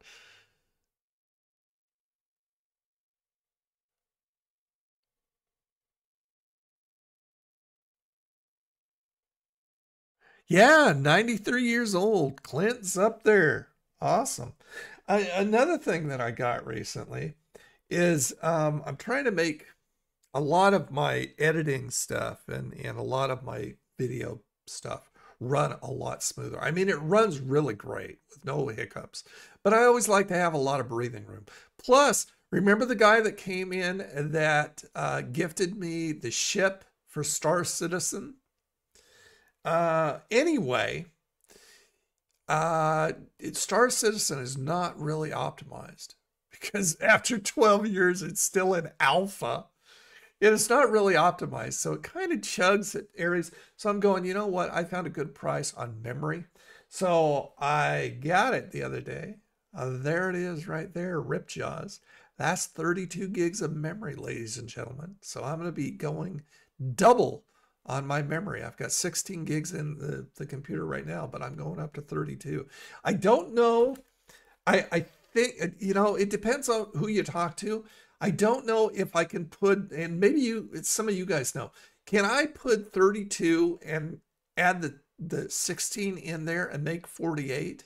Yeah, ninety-three years old. Clint's up there. Awesome. I, another thing that I got recently is um, I'm trying to make a lot of my editing stuff and, and a lot of my video stuff run a lot smoother. I mean, it runs really great with no hiccups, but I always like to have a lot of breathing room. Plus, remember the guy that came in that uh, gifted me the ship for Star Citizen? Uh, anyway, uh, Star Citizen is not really optimized because after twelve years, it's still in alpha. It's not really optimized, so it kind of chugs at areas. So I'm going, you know what? I found a good price on memory. So I got it the other day. Uh, there it is right there, Rip Jaws. That's thirty-two gigs of memory, ladies and gentlemen. So I'm going to be going double on my memory. I've got sixteen gigs in the, the computer right now, but I'm going up to thirty-two. I don't know. I, I think, you know, it depends on who you talk to. I don't know if I can put, and maybe you, some of you guys know, can I put thirty-two and add the, the sixteen in there and make forty-eight?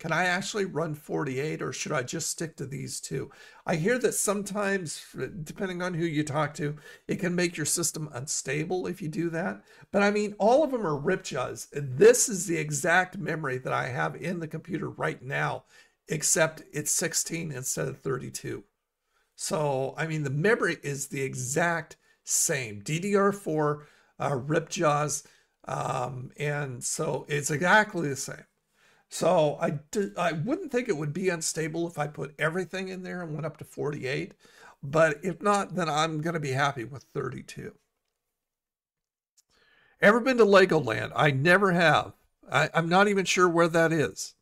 Can I actually run forty-eight or should I just stick to these two? I hear that sometimes, depending on who you talk to, it can make your system unstable if you do that. But I mean, all of them are Rip Jaws. This is the exact memory that I have in the computer right now, except it's sixteen instead of thirty-two. So, I mean, the memory is the exact same. D D R four, uh, Rip Jaws, um, and so it's exactly the same. So I, did, I wouldn't think it would be unstable if I put everything in there and went up to forty-eight. But if not, then I'm going to be happy with thirty-two. Ever been to Legoland? I never have. I, I'm not even sure where that is.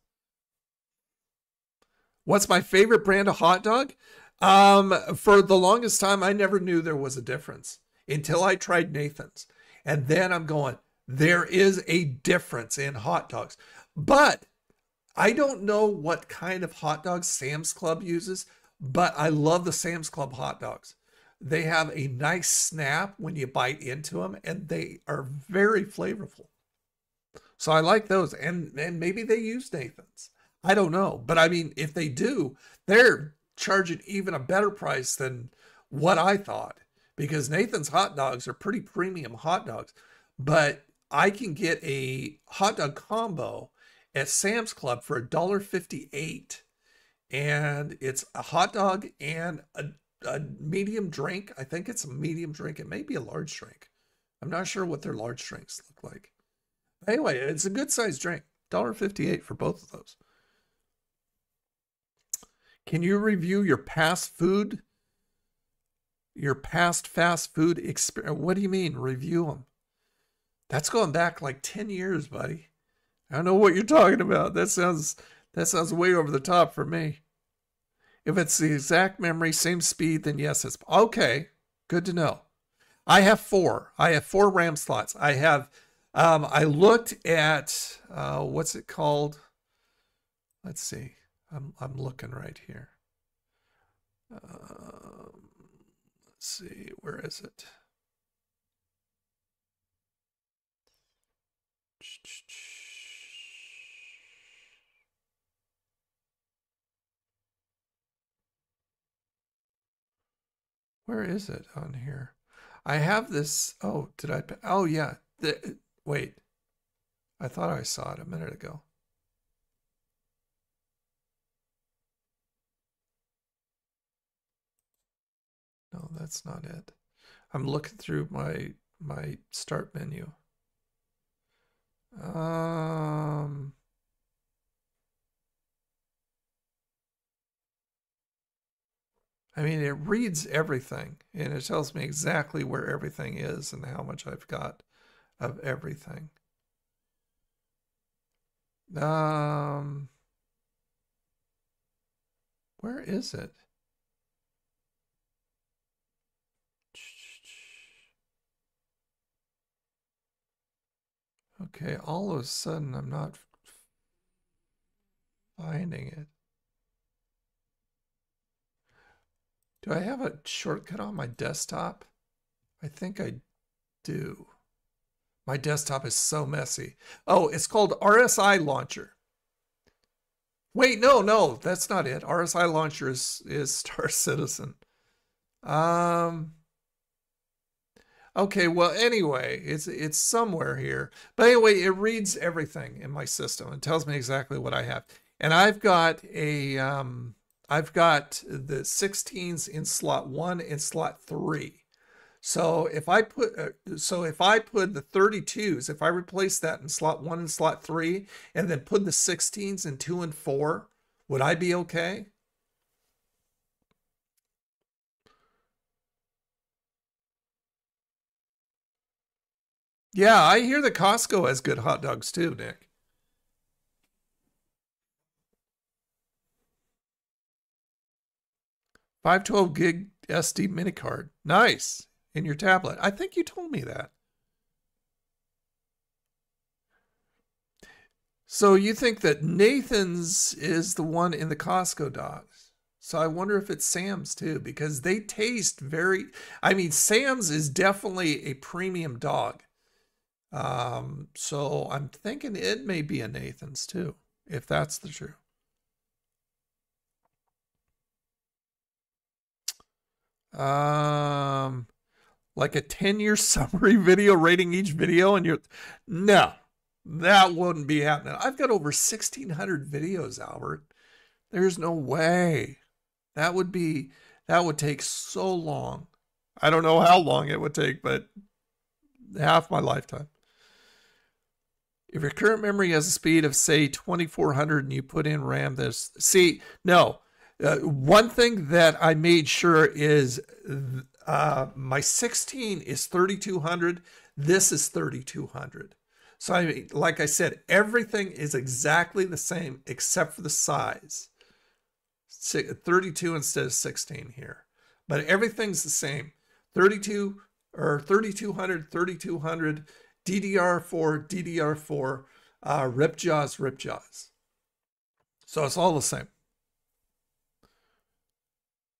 What's my favorite brand of hot dog? Um, for the longest time, I never knew there was a difference until I tried Nathan's. And then I'm going, there is a difference in hot dogs. But I don't know what kind of hot dogs Sam's Club uses, but I love the Sam's Club hot dogs. They have a nice snap when you bite into them, and they are very flavorful. So I like those. And, and maybe they use Nathan's. I don't know. But I mean, if they do, they're charging even a better price than what I thought, because Nathan's hot dogs are pretty premium hot dogs. But I can get a hot dog combo at Sam's Club for a dollar fifty-eight, and it's a hot dog and a, a medium drink. I think it's a medium drink. It may be a large drink. I'm not sure what their large drinks look like. Anyway, it's a good sized drink. a dollar fifty-eight for both of those. Can you review your past food? Your past fast food experience? What do you mean review them? That's going back like ten years, buddy. I don't know what you're talking about. That sounds that sounds way over the top for me. If it's the exact memory, same speed, then yes, it's okay. Good to know. I have four. I have four RAM slots. I have. Um, I looked at uh, what's it called? Let's see. I'm I'm looking right here. Um, let's see. Where is it? Where is it on here? I have this. Oh, did I? Oh, yeah. The, wait. I thought I saw it a minute ago. No, that's not it. I'm looking through my my start menu. Um. I mean, it reads everything, and it tells me exactly where everything is and how much I've got of everything. Um, where is it? Okay, all of a sudden I'm not finding it. Do I have a shortcut on my desktop? I think I do. My desktop is so messy. Oh, it's called R S I Launcher. Wait, no, no, that's not it. R S I Launcher is, is Star Citizen. Um. Okay, well, anyway, it's it's somewhere here. But anyway, it reads everything in my system and tells me exactly what I have. And I've got a... Um, I've got the sixteens in slot one and slot three. So if I put, uh, so if I put the thirty-twos, if I replace that in slot one and slot three, and then put the sixteens in two and four, would I be okay? Yeah, I hear that Costco has good hot dogs too, Nick. five twelve gig S D mini card. Nice. In your tablet. I think you told me that. So you think that Nathan's is the one in the Costco dogs. So I wonder if it's Sam's too, because they taste very, I mean, Sam's is definitely a premium dog. Um, so I'm thinking it may be a Nathan's too, if that's the truth. Um, like a ten-year summary video rating each video, and you're no, that wouldn't be happening. I've got over sixteen hundred videos, Albert. There's no way that would be that would take so long. I don't know how long it would take, but half my lifetime. If your current memory has a speed of say twenty-four hundred and you put in RAM, this see no. Uh, one thing that I made sure is uh, my sixteen is thirty-two hundred. This is thirty-two hundred. So, I, like I said, everything is exactly the same except for the size. thirty-two instead of sixteen here. But everything's the same. thirty-two or thirty-two hundred, thirty-two hundred, D D R four, D D R four, uh, rip jaws, rip jaws. So it's all the same.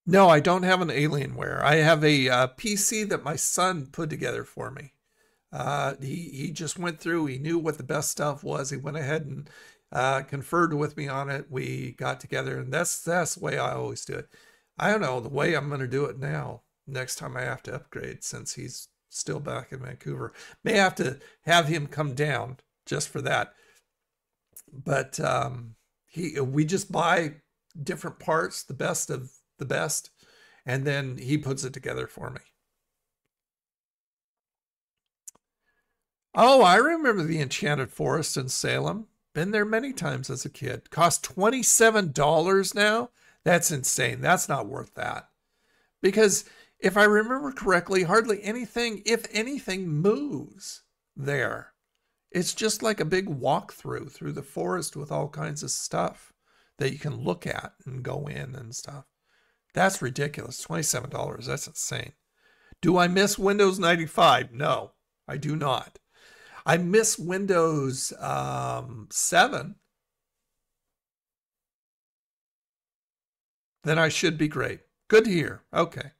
No, I don't have an Alienware. I have a uh, P C that my son put together for me. Uh, he, he just went through. He knew what the best stuff was. He went ahead and uh, conferred with me on it. We got together, and that's, that's the way I always do it. I don't know the way I'm going to do it now. Next time I have to upgrade, since he's still back in Vancouver, may have to have him come down just for that. But um, he, we just buy different parts, the best of the best, and then he puts it together for me. Oh, I remember the Enchanted Forest in Salem. Been there many times as a kid. Cost twenty-seven dollars now. That's insane. That's not worth that. Because if I remember correctly, hardly anything, if anything, moves there. It's just like a big walkthrough through the forest with all kinds of stuff that you can look at and go in and stuff. That's ridiculous. twenty-seven dollars. That's insane. Do I miss Windows ninety-five? No, I do not. I miss Windows um, seven. Then I should be great. Good to hear. Okay.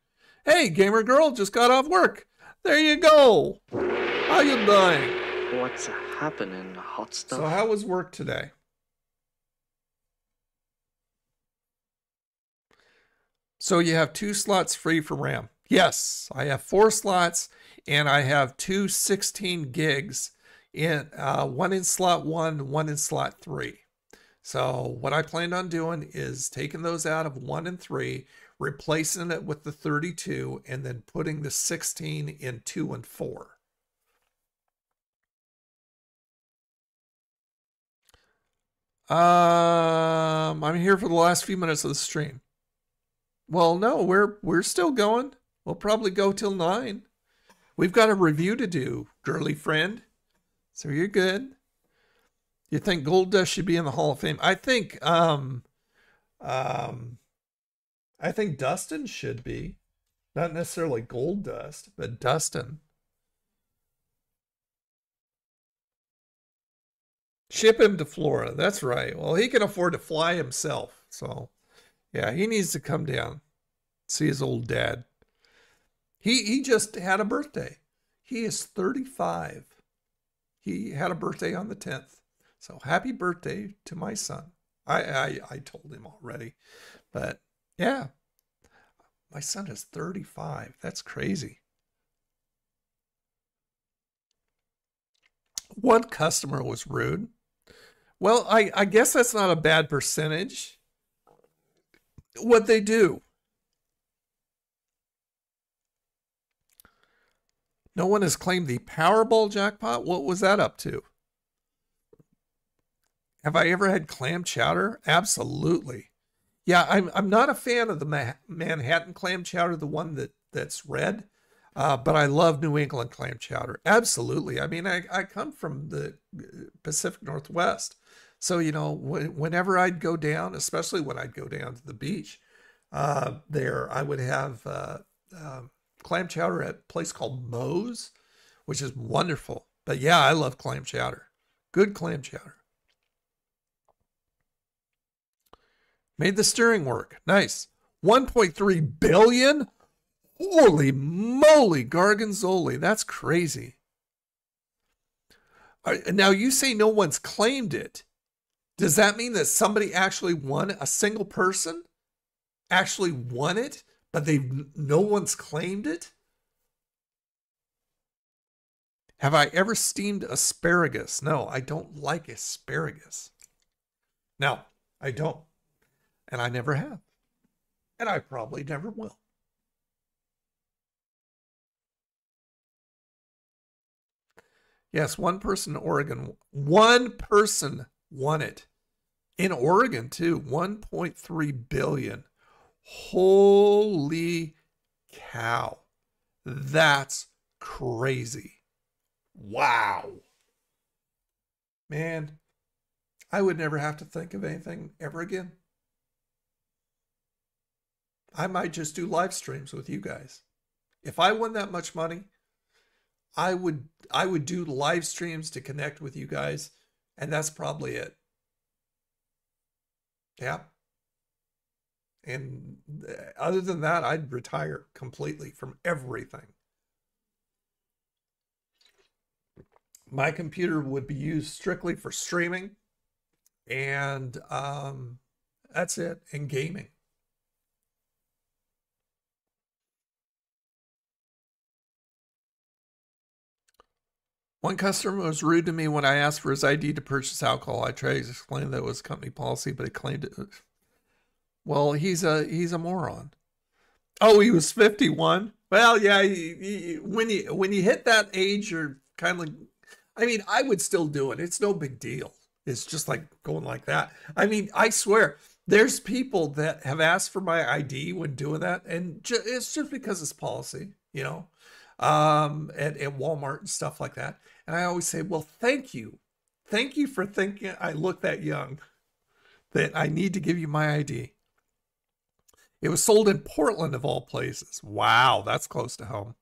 Hey, gamer girl, just got off work. There you go. How you doing? What's happening, hot stuff? So how was work today? So you have two slots free for RAM. Yes, I have four slots, and I have two sixteen gigs, in uh, one in slot one, one in slot three. So what I planned on doing is taking those out of one and three, replacing it with the thirty-two, and then putting the sixteen in two and four. Um, I'm here for the last few minutes of the stream. Well, no, we're we're still going. We'll probably go till nine. We've got a review to do, girly friend. So you're good. You think Gold Dust should be in the Hall of Fame? I think, um, um, I think Dustin should be. Not necessarily Gold Dust, but Dustin. Ship him to Florida. That's right. Well, he can afford to fly himself. So, yeah, he needs to come down, see his old dad. He he just had a birthday. He is thirty-five. He had a birthday on the tenth. So happy birthday to my son. I, I, I told him already, but yeah, my son is thirty-five. That's crazy. One customer was rude. Well, I, I guess that's not a bad percentage. What they do. No one has claimed the Powerball jackpot. What was that up to? Have I ever had clam chowder? Absolutely. Yeah, I'm, I'm not a fan of the Ma Manhattan clam chowder, the one that, that's red, uh, but I love New England clam chowder. Absolutely. I mean, I, I come from the Pacific Northwest. So, you know, wh whenever I'd go down, especially when I'd go down to the beach uh, there, I would have uh, uh, clam chowder at a place called Moe's, which is wonderful. But yeah, I love clam chowder. Good clam chowder. Made the steering work. Nice. one point three billion? Holy moly, Gargonzoli. That's crazy. Right, now, you say no one's claimed it. Does that mean that somebody actually won? A single person actually won it, but they no one's claimed it? Have I ever steamed asparagus? No, I don't like asparagus. No, I don't. And I never have. And I probably never will. Yes, one person in Oregon. One person won it. In Oregon, too. one point three billion dollars. Holy cow. That's crazy. Wow. Man, I would never have to think of anything ever again. I might just do live streams with you guys. If I won that much money, I would I would do live streams to connect with you guys, and that's probably it. Yeah. And other than that, I'd retire completely from everything. My computer would be used strictly for streaming, and um, that's it, and gaming. One customer was rude to me when I asked for his I D to purchase alcohol. I tried to explain that it was company policy, but he claimed it. Well, he's a he's a moron. Oh, he was fifty-one. Well, yeah, he, he, when you when you hit that age, you're kind of. Like, I mean, I would still do it. It's no big deal. It's just like going like that. I mean, I swear, there's people that have asked for my I D when doing that, and ju it's just because it's policy, you know, um, at at Walmart and stuff like that. And I always say, well, thank you. Thank you for thinking I look that young, that I need to give you my I D. It was sold in Portland, of all places. Wow, that's close to home.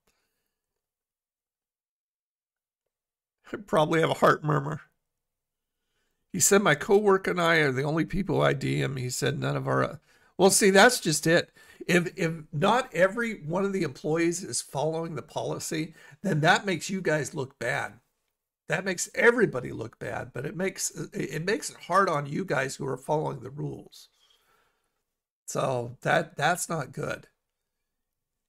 I probably have a heart murmur. He said, my coworker and I are the only people who I D him. He said, none of our... Well, see, that's just it. If, if not every one of the employees is following the policy, then that makes you guys look bad. That makes everybody look bad, but it makes it makes it hard on you guys who are following the rules. So that that's not good.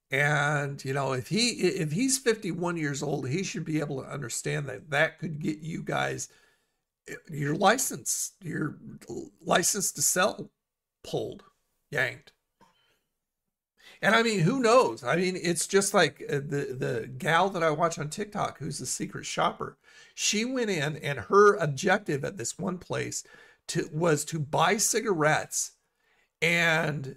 And you know, if he if he's fifty-one years old, he should be able to understand that that could get you guys your license, your license to sell pulled, yanked. And I mean, who knows? I mean, it's just like the the gal that I watch on TikTok, who's a secret shopper. She went in, and her objective at this one place to was to buy cigarettes, and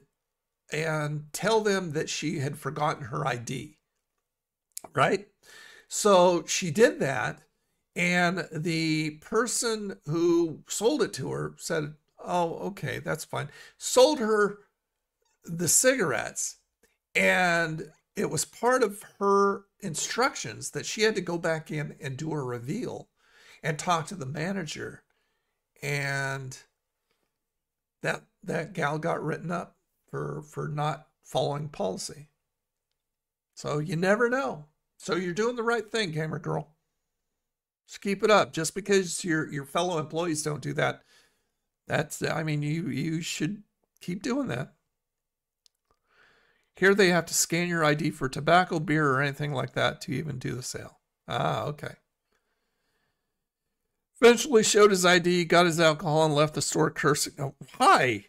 and tell them that she had forgotten her I D. Right? So she did that, and the person who sold it to her said, "Oh, okay, that's fine." Sold her the cigarettes, and it was part of her instructions that she had to go back in and do a reveal and talk to the manager, and that that gal got written up for for not following policy. So you never know. So you're doing the right thing, gamer girl. Just keep it up. Just because your your fellow employees don't do that, that's I mean you you should keep doing that. Here they have to scan your I D for tobacco, beer, or anything like that to even do the sale. Ah, okay. Eventually showed his I D, got his alcohol, and left the store cursing. Oh, hi.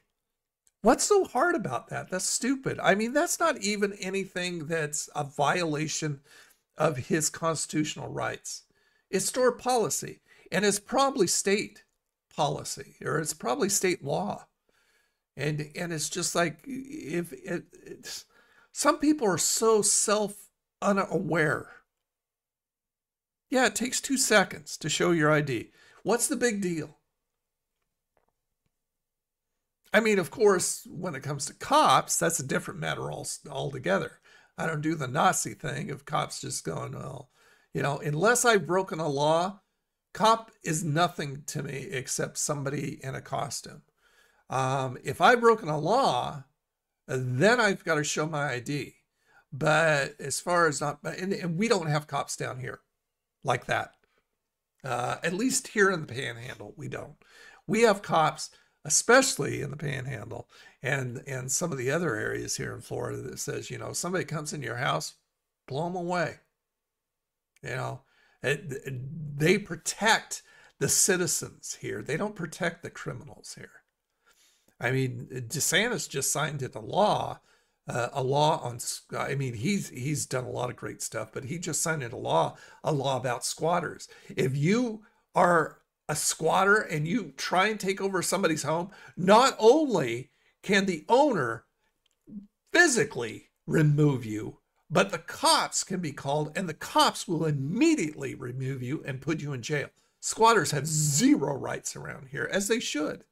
What's so hard about that? That's stupid. I mean, that's not even anything that's a violation of his constitutional rights. It's store policy, and it's probably state policy, or it's probably state law. And, and it's just like, if it, it's... Some people are so self-unaware. Yeah, it takes two seconds to show your I D. What's the big deal? I mean, of course, when it comes to cops, that's a different matter all, altogether. I don't do the Nazi thing of cops just going, well, you know, unless I've broken a law, cop is nothing to me except somebody in a costume. Um, if I've broken a law, then I've got to show my I D. But as far as not, and, and we don't have cops down here like that. Uh, at least here in the Panhandle, we don't. We have cops, especially in the Panhandle and, and some of the other areas here in Florida that says, you know, somebody comes in your house, blow them away. You know, it, it, they protect the citizens here. They don't protect the criminals here. I mean, DeSantis just signed into law, uh, a law on, I mean, he's he's done a lot of great stuff, but he just signed into law, a law about squatters. If you are a squatter and you try and take over somebody's home, not only can the owner physically remove you, but the cops can be called, and the cops will immediately remove you and put you in jail. Squatters have zero rights around here, as they should.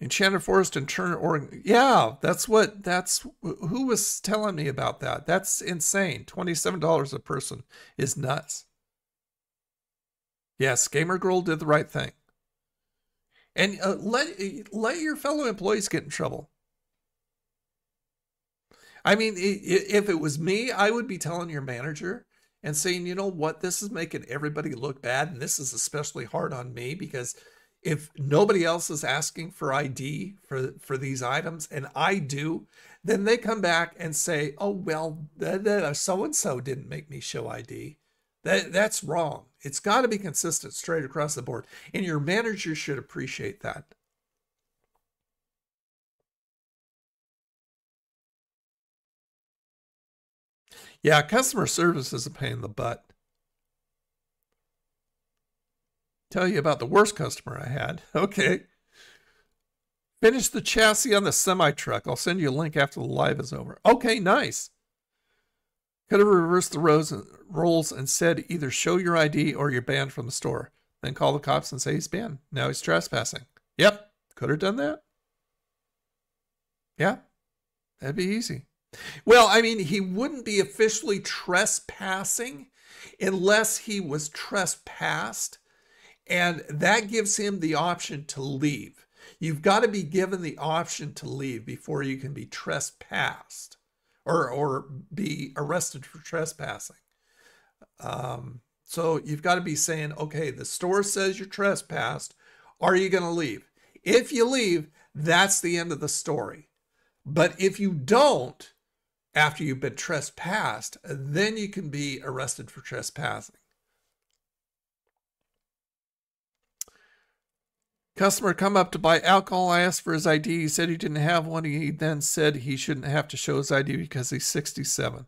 Enchanted Forest and Turner, Oregon. Yeah, that's what, that's, who was telling me about that? That's insane. twenty-seven dollars a person is nuts. Yes, Gamer Girl did the right thing. And uh, let, let your fellow employees get in trouble. I mean, if it was me, I would be telling your manager and saying, you know what, this is making everybody look bad. And this is especially hard on me because if nobody else is asking for I D for, for these items and I do, then they come back and say, oh, well, so-and-so didn't make me show I D. That, that's wrong. It's got to be consistent straight across the board. And your manager should appreciate that. Yeah, customer service is a pain in the butt. Tell you about the worst customer I had. Okay. Finish the chassis on the semi-truck. I'll send you a link after the live is over. Okay, nice. Could have reversed the rows and roles and said either show your I D or you're banned from the store. Then call the cops and say he's banned. Now he's trespassing. Yep, could have done that. Yeah, that'd be easy. Well, I mean, he wouldn't be officially trespassing unless he was trespassed, and that gives him the option to leave. You've got to be given the option to leave before you can be trespassed or, or be arrested for trespassing. Um, so you've got to be saying, okay, the store says you're trespassed. Are you going to leave? If you leave, that's the end of the story. But if you don't, after you've been trespassed, then you can be arrested for trespassing. Customer come up to buy alcohol. I asked for his I D. He said he didn't have one. He then said he shouldn't have to show his I D because he's sixty-seven.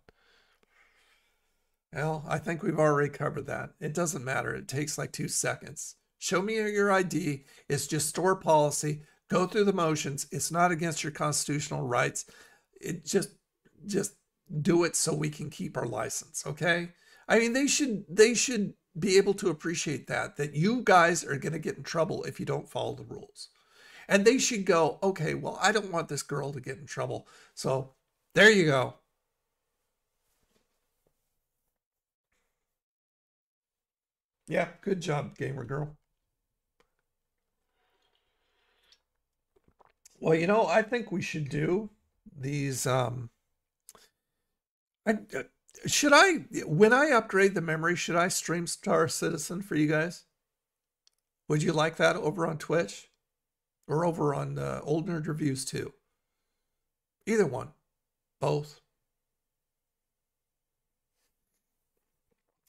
Well, I think we've already covered that. It doesn't matter. It takes like two seconds. Show me your I D. It's just store policy. Go through the motions. It's not against your constitutional rights. It just... just do it so we can keep our license. Okay. I mean, they should, they should be able to appreciate that, that you guys are going to get in trouble if you don't follow the rules, and they should go, okay, well, I don't want this girl to get in trouble. So there you go. Yeah. Good job, gamer girl. Well, you know, I think we should do these, um, I, should I, when I upgrade the memory, should I stream Star Citizen for you guys? Would you like that over on Twitch? Or over on uh, Old Nerd Reviews too? Either one. Both.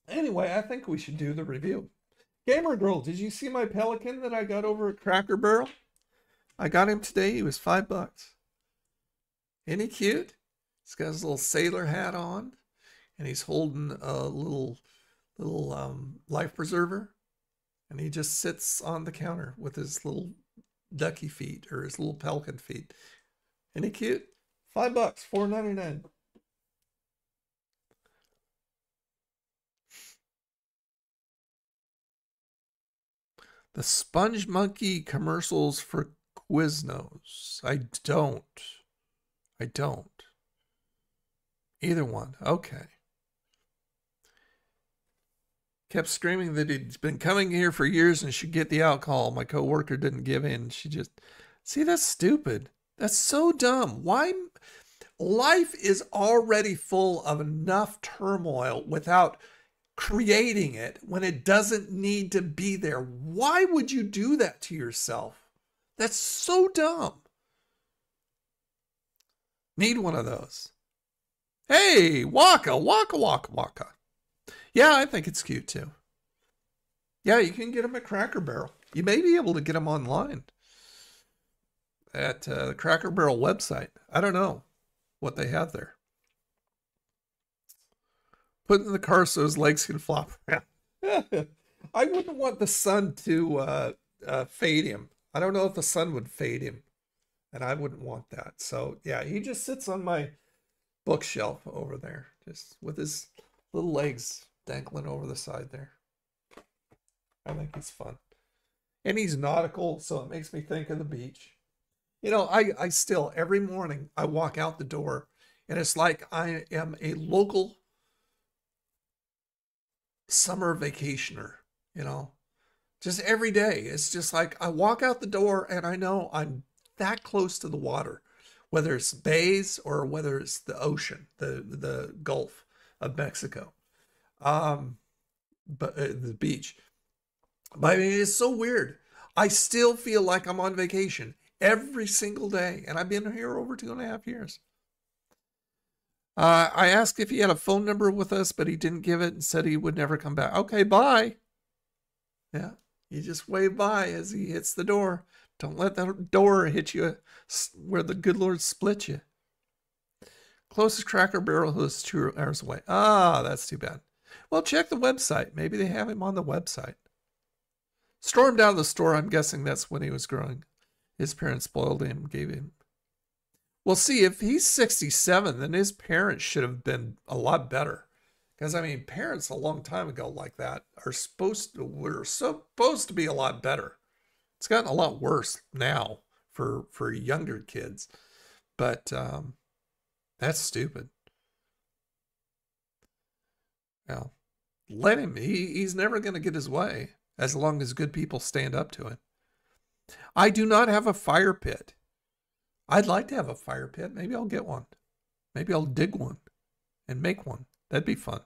Anyway, I think we should do the review. Gamer Girl, did you see my pelican that I got over at Cracker Barrel? I got him today. He was five bucks. Isn't he cute? He's got his little sailor hat on, and he's holding a little little um, life preserver, and he just sits on the counter with his little ducky feet or his little pelican feet. Isn't he cute? Five bucks, four ninety-nine. The Sponge Monkey commercials for Quiznos. I don't. I don't. Either one. Okay. Kept screaming that he'd been coming here for years and should get the alcohol. My coworker didn't give in. She just, see, that's stupid. That's so dumb. Why? Life is already full of enough turmoil without creating it when it doesn't need to be there. Why would you do that to yourself? That's so dumb. Need one of those. Hey, Waka, Waka, Waka, Waka. Yeah, I think it's cute too. Yeah, you can get them at Cracker Barrel. You may be able to get them online at uh, the Cracker Barrel website. I don't know what they have there. Put in the car so his legs can flop around. I wouldn't want the sun to uh, uh, fade him. I don't know if the sun would fade him, and I wouldn't want that. So yeah, he just sits on my bookshelf over there, just with his little legs dangling over the side there. I think he's fun. And he's nautical, so it makes me think of the beach. You know, I, I still, every morning, I walk out the door, and it's like I am a local summer vacationer, you know. Just every day, it's just like I walk out the door, and I know I'm that close to the water. Whether it's bays or whether it's the ocean, the, the Gulf of Mexico. um, but uh, the beach. But I mean, it's so weird. I still feel like I'm on vacation every single day, and I've been here over two and a half years. Uh, I asked if he had a phone number with us, but he didn't give it and said he would never come back. Okay, bye. Yeah, you just wave bye as he hits the door. Don't let that door hit you where the good Lord split you. Closest Cracker Barrel is two hours away. Ah, that's too bad. Well, check the website. Maybe they have him on the website. Stormed out of the store. I'm guessing that's when he was growing. His parents spoiled him, gave him. Well, see, if he's sixty-seven, then his parents should have been a lot better. Because, I mean, parents a long time ago like that are supposed to, were supposed to be a lot better. It's gotten a lot worse now for, for younger kids. But um, that's stupid. Now, let him. He, he's never going to get his way as long as good people stand up to him. I do not have a fire pit. I'd like to have a fire pit. Maybe I'll get one. Maybe I'll dig one and make one. That'd be fun.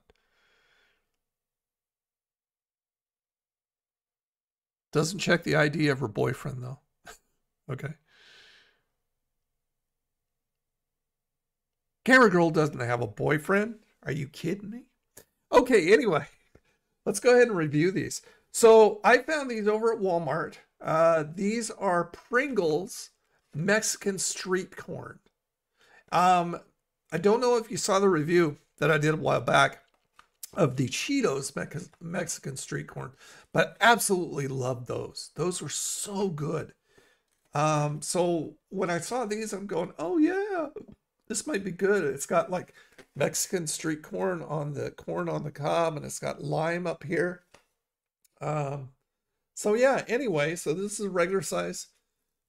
Doesn't check the I D of her boyfriend, though. Okay. Camera girl doesn't have a boyfriend. Are you kidding me? Okay, anyway, let's go ahead and review these. So I found these over at Walmart. Uh, these are Pringles Mexican street corn. Um, I don't know if you saw the review that I did a while back of the Cheetos Mex Mexican street corn, but absolutely loved those. Those were so good. Um, so when I saw these, I'm going, oh yeah, this might be good. It's got like Mexican street corn on the corn on the cob, and it's got lime up here. Um, so yeah, anyway, so this is a regular size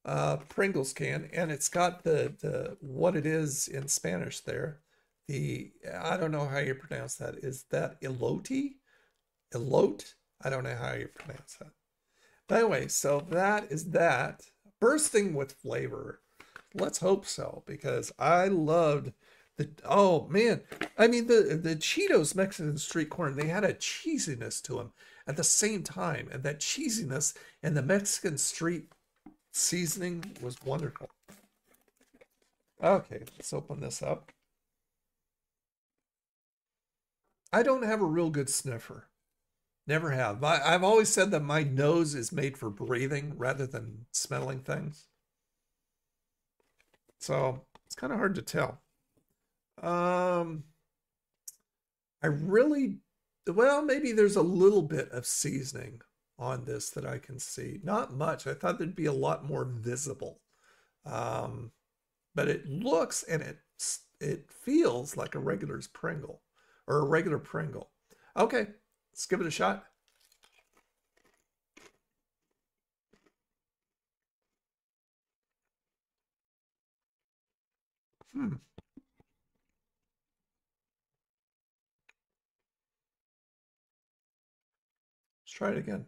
uh Pringles can, and it's got the the what it is in Spanish there, the I don't know how you pronounce that. Is that elote? Elote? I don't know how you pronounce that, but anyway, so that is that, bursting with flavor. Let's hope so, because I loved the, oh man, I mean the the Cheetos Mexican street corn, they had a cheesiness to them at the same time, and that cheesiness and the Mexican street seasoning was wonderful. Okay, let's open this up. I don't have a real good sniffer. Never have. I, I've always said that my nose is made for breathing rather than smelling things. So it's kind of hard to tell. Um, I really, well, maybe there's a little bit of seasoning on this that I can see. Not much. I thought there'd be a lot more visible. Um, but it looks and it, it feels like a regular Pringle or a regular Pringle. Okay, let's give it a shot. Hmm. Let's try it again.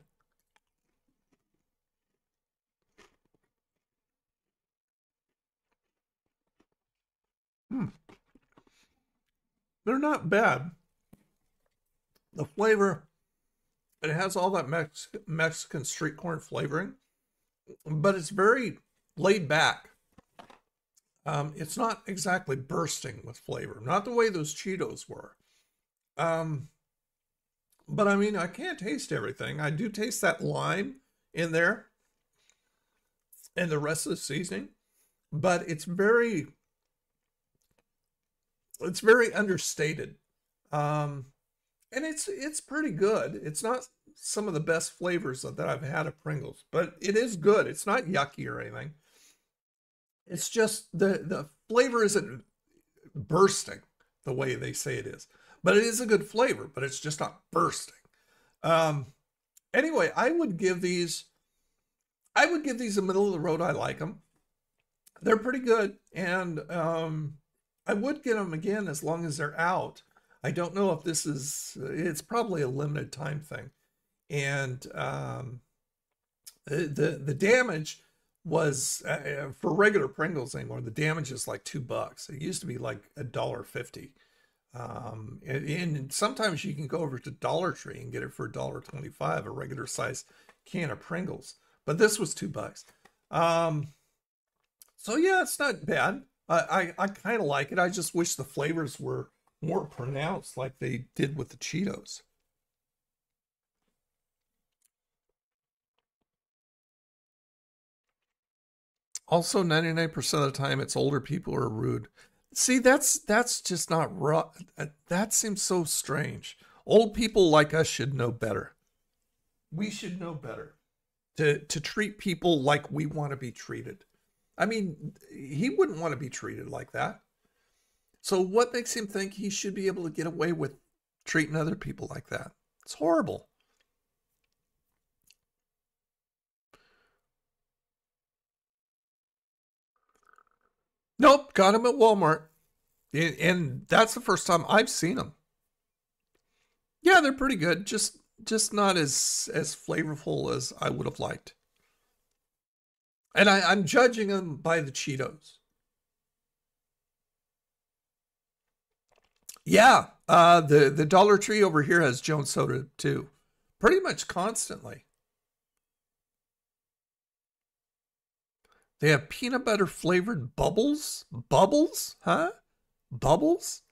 Hmm. They're not bad. The flavor, it has all that Mex Mexican street corn flavoring, but it's very laid back. Um, it's not exactly bursting with flavor, not the way those Cheetos were. Um, but I mean, I can't taste everything. I do taste that lime in there and the rest of the seasoning, but it's very... It's very understated, um, and it's it's pretty good. It's not some of the best flavors that I've had at Pringles, but it is good. It's not yucky or anything. It's just the, the flavor isn't bursting the way they say it is, but it is a good flavor, but it's just not bursting. Um, anyway, I would give these, I would give these a middle of the road. I like them. They're pretty good, and um, I would get them again as long as they're out. I don't know if this is, it's probably a limited time thing. And um, the, the, the damage was, uh, for regular Pringles anymore, the damage is like two bucks. It used to be like a dollar fifty. Um, and, and sometimes you can go over to Dollar Tree and get it for a dollar twenty-five, a regular size can of Pringles. But this was two bucks. Um, so yeah, it's not bad. I, I, I kind of like it. I just wish the flavors were more pronounced like they did with the Cheetos. Also, ninety-nine percent of the time, it's older people who are rude. See, that's that's just not raw. That seems so strange. Old people like us should know better. We should know better to, to treat people like we want to be treated. I mean, he wouldn't want to be treated like that. So what makes him think he should be able to get away with treating other people like that? It's horrible. Nope, got him at Walmart. And, and that's the first time I've seen them. Yeah, they're pretty good. Just just not as, as flavorful as I would have liked. And I, I'm judging them by the Cheetos. Yeah, uh, the, the Dollar Tree over here has Jones Soda too. Pretty much constantly. They have peanut butter flavored bubbles? Bubbles? Huh? Bubbles?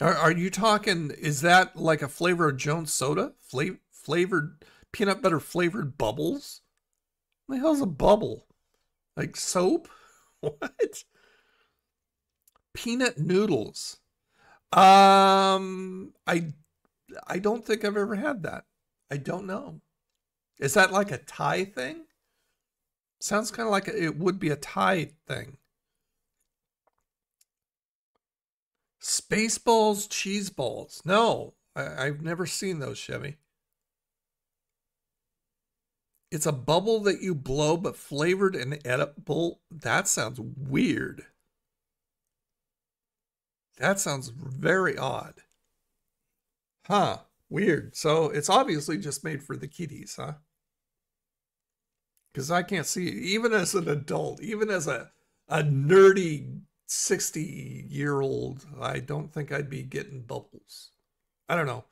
Are, are you talking, is that like a flavor of Jones Soda? Fla flavored... Peanut butter flavored bubbles? What the hell's a bubble? Like soap? What? Peanut noodles. Um, I, I don't think I've ever had that. I don't know. Is that like a Thai thing? Sounds kind of like a, it would be a Thai thing. Space balls, cheese balls. No, I, I've never seen those, Chevy. It's a bubble that you blow, but flavored and edible. That sounds weird. That sounds very odd. Huh, weird. So it's obviously just made for the kiddies, huh? Because I can't see, even as an adult, even as a, a nerdy sixty-year-old, I don't think I'd be getting bubbles. I don't know.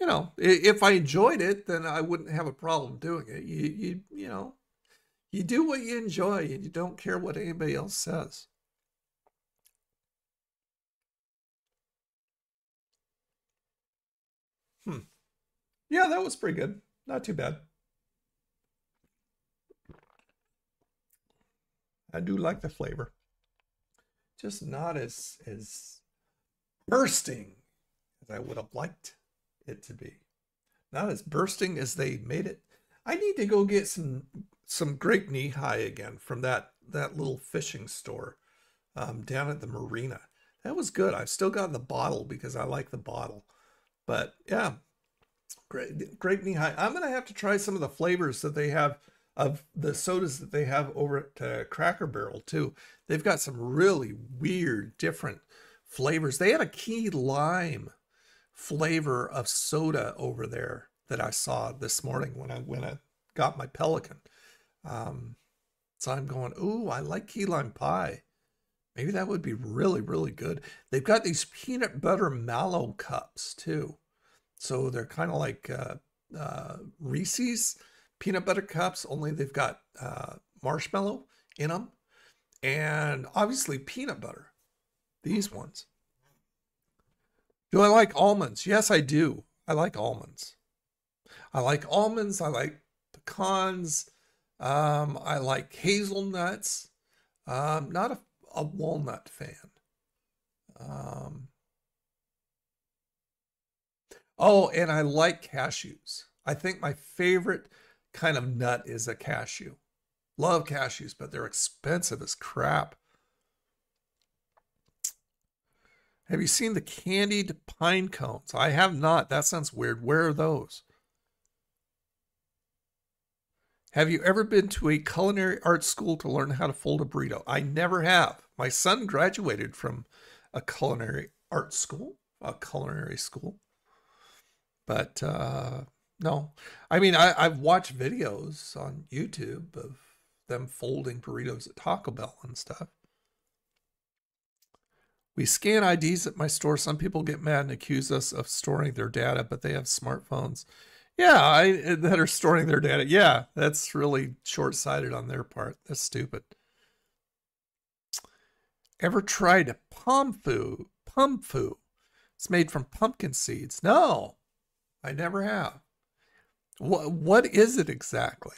You know, if I enjoyed it, then I wouldn't have a problem doing it. You, you, you know, you do what you enjoy and you don't care what anybody else says. Hmm. Yeah, that was pretty good. Not too bad. I do like the flavor. Just not as, as bursting as I would have liked it to be. Not as bursting as they made it. I need to go get some some grape knee high again from that that little fishing store um, down at the marina. That was good. I've still got the bottle because I like the bottle. But yeah, grape, grape knee high. I'm gonna have to try some of the flavors that they have of the sodas that they have over at uh, Cracker Barrel too. They've got some really weird different flavors. They had a key lime flavor of soda over there that I saw this morning when I went and got my Pelican. Um, so I'm going, ooh, I like key lime pie. Maybe that would be really, really good. They've got these peanut butter mallow cups too. So they're kind of like uh, uh, Reese's peanut butter cups, only they've got uh, marshmallow in them and obviously peanut butter, these ones. Do I like almonds? Yes, I do. I like almonds. I like almonds. I like pecans. Um, I like hazelnuts. Um, not a, a walnut fan. Um, oh, and I like cashews. I think my favorite kind of nut is a cashew. Love cashews, but they're expensive as crap. Have you seen the candied pine cones? I have not. That sounds weird. Where are those? Have you ever been to a culinary arts school to learn how to fold a burrito? I never have. My son graduated from a culinary arts school, a culinary school. But uh, no, I mean, I, I've watched videos on YouTube of them folding burritos at Taco Bell and stuff. We scan I Ds at my store. Some people get mad and accuse us of storing their data, but they have smartphones. Yeah, I, that are storing their data. Yeah, that's really short-sighted on their part. That's stupid. Ever tried pomfoo? Pomfoo. It's made from pumpkin seeds. No, I never have. What, what is it exactly?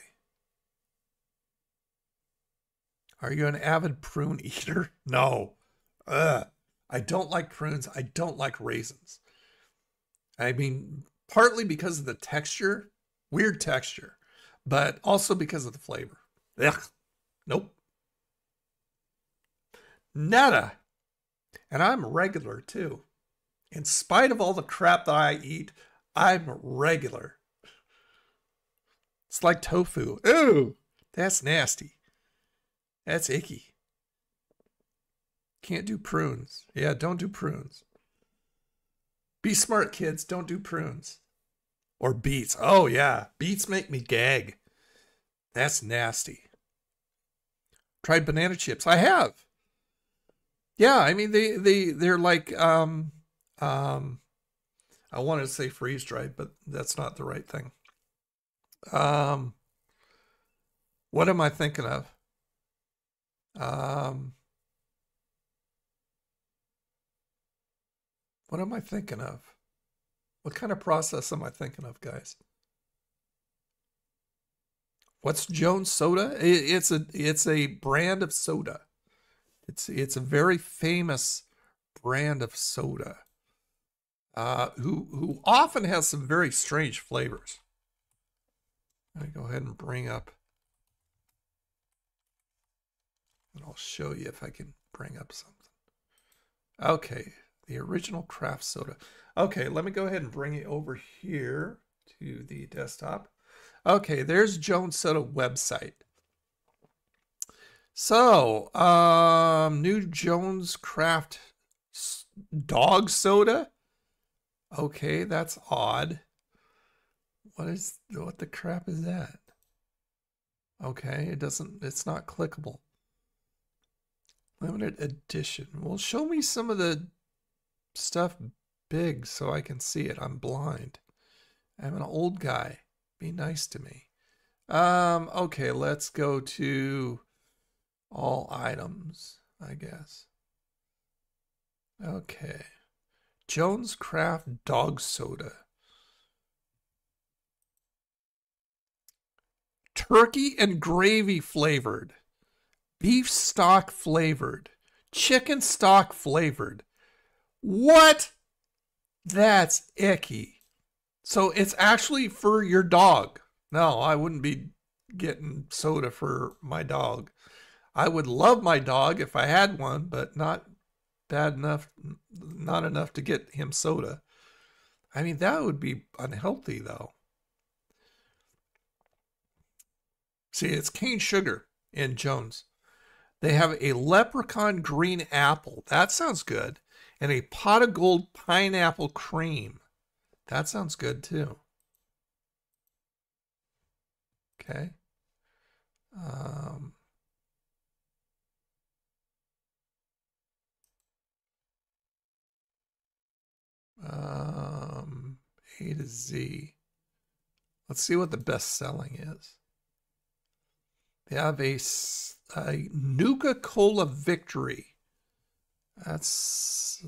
Are you an avid prune eater? No. Ugh. I don't like prunes. I don't like raisins. I mean, partly because of the texture, weird texture, but also because of the flavor. Ugh. Nope. Nada. And I'm regular too. In spite of all the crap that I eat, I'm regular. It's like tofu. Ooh, that's nasty. That's icky. Can't do prunes. Yeah, don't do prunes. Be smart, kids. Don't do prunes. Or beets. Oh, yeah. Beets make me gag. That's nasty. Tried banana chips. I have. Yeah, I mean, they, they, they're like, um, um, I wanted to say freeze-dried, but that's not the right thing. Um, what am I thinking of? Um, what am I thinking of? What kind of process am I thinking of, guys? What's Jones Soda? It's a, it's a brand of soda. It's, it's a very famous brand of soda, uh, who, who often has some very strange flavors. I go ahead and bring up, and I'll show you if I can bring up something. Okay, the original craft soda. Okay, let me go ahead and bring you over here to the desktop. Okay, there's Jones Soda website. So, um, new Jones Craft dog soda. Okay, that's odd. What is, what the crap is that? Okay, it doesn't, it's not clickable. Limited edition. Well, show me some of the stuff big so I can see it. I'm blind. I'm an old guy. Be nice to me. Um, okay, let's go to all items, I guess. Okay. Jones Craft dog soda. Turkey and gravy flavored, beef stock flavored, chicken stock flavored. What? That's icky. So it's actually for your dog. No, I wouldn't be getting soda for my dog. I would love my dog if I had one, but not bad enough, not enough to get him soda. I mean, that would be unhealthy though. See, it's cane sugar in Jones. They have a leprechaun green apple. That sounds good. And a pot of gold pineapple cream. That sounds good too. Okay. Um, um, A to Z. Let's see what the best selling is. They have a, a Nuka Cola Victory. That's,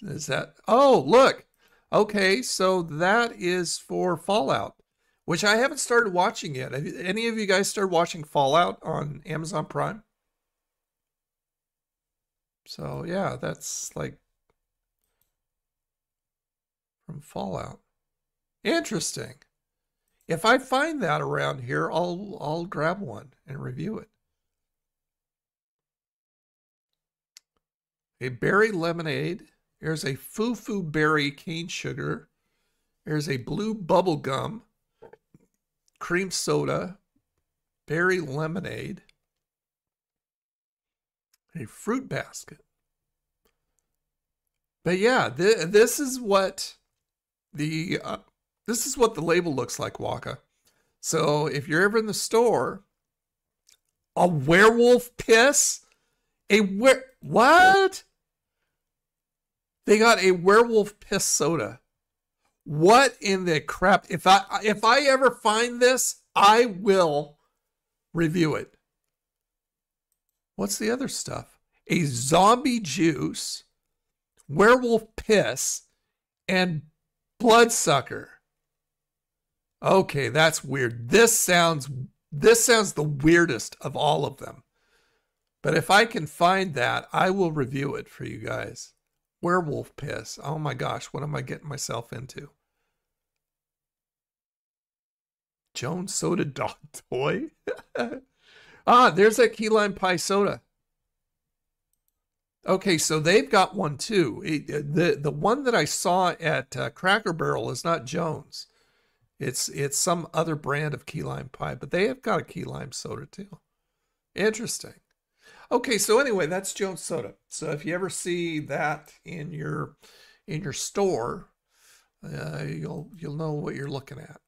is that, oh, look. Okay, so that is for Fallout, which I haven't started watching yet. Have any of you guys started watching Fallout on Amazon Prime? So, yeah, that's like from Fallout. Interesting. If I find that around here, I'll I'll grab one and review it. A berry lemonade. Here's a fufu berry cane sugar. Here's a blue bubble gum, cream soda, berry lemonade, a fruit basket. But yeah, th this is what the. Uh, This is what the label looks like, Waka. So if you're ever in the store, a werewolf piss, a were what? They got a werewolf piss soda. What in the crap? If I if I ever find this, I will review it. What's the other stuff? A zombie juice, werewolf piss, and bloodsucker. Okay, that's weird. This sounds this sounds the weirdest of all of them. But if I can find that, I will review it for you guys. Werewolf piss. Oh my gosh, what am I getting myself into? Jones soda dog toy. Ah, there's that key lime pie soda. Okay, so they've got one too. It, the the one that I saw at uh, Cracker Barrel is not Jones. It's it's some other brand of key lime pie, but they have got a key lime soda too. Interesting. Okay, so anyway, that's Jones soda. So if you ever see that in your in your store, uh, you'll you'll know what you're looking at.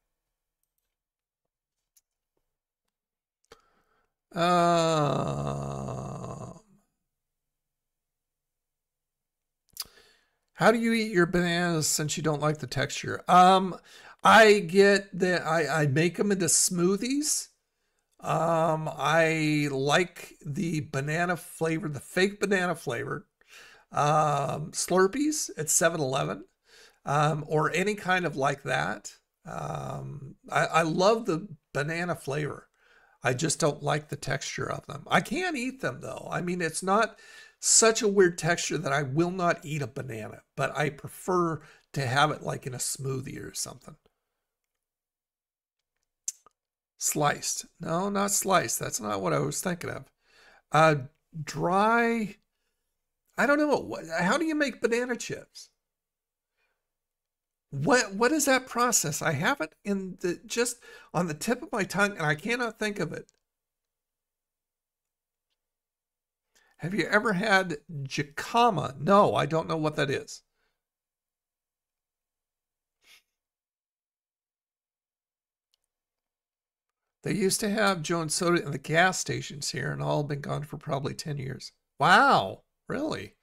Uh, how do you eat your bananas since you don't like the texture? Um, I get that I I make them into smoothies. Um, I like the banana flavor, the fake banana flavor, um, Slurpees at seven eleven, um, or any kind of like that. Um, I, I love the banana flavor. I just don't like the texture of them. I can't eat them though. I mean, it's not such a weird texture that I will not eat a banana, but I prefer to have it like in a smoothie or something. Sliced. No, not sliced. That's not what I was thinking of. Uh, dry. I don't know. How do you make banana chips? What, what is that process? I have it in the, just on the tip of my tongue and I cannot think of it. Have you ever had jicama? No, I don't know what that is. They used to have Jones soda in the gas stations here and all been gone for probably ten years. Wow, really?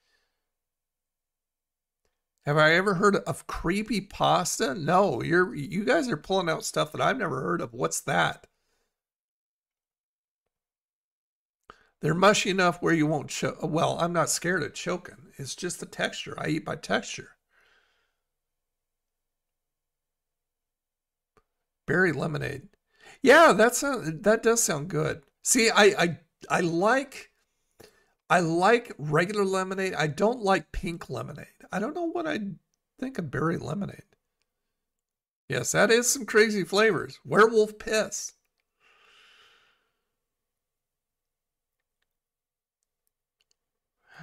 Have I ever heard of creepy pasta? No, you're you guys are pulling out stuff that I've never heard of. What's that? They're mushy enough where you won't choke. Well, I'm not scared of choking. It's just the texture. I eat by texture. Berry lemonade. Yeah, that sound, that does sound good. See, I, I I like I like regular lemonade. I don't like pink lemonade. I don't know what I think of berry lemonade. Yes, that is some crazy flavors. Werewolf piss.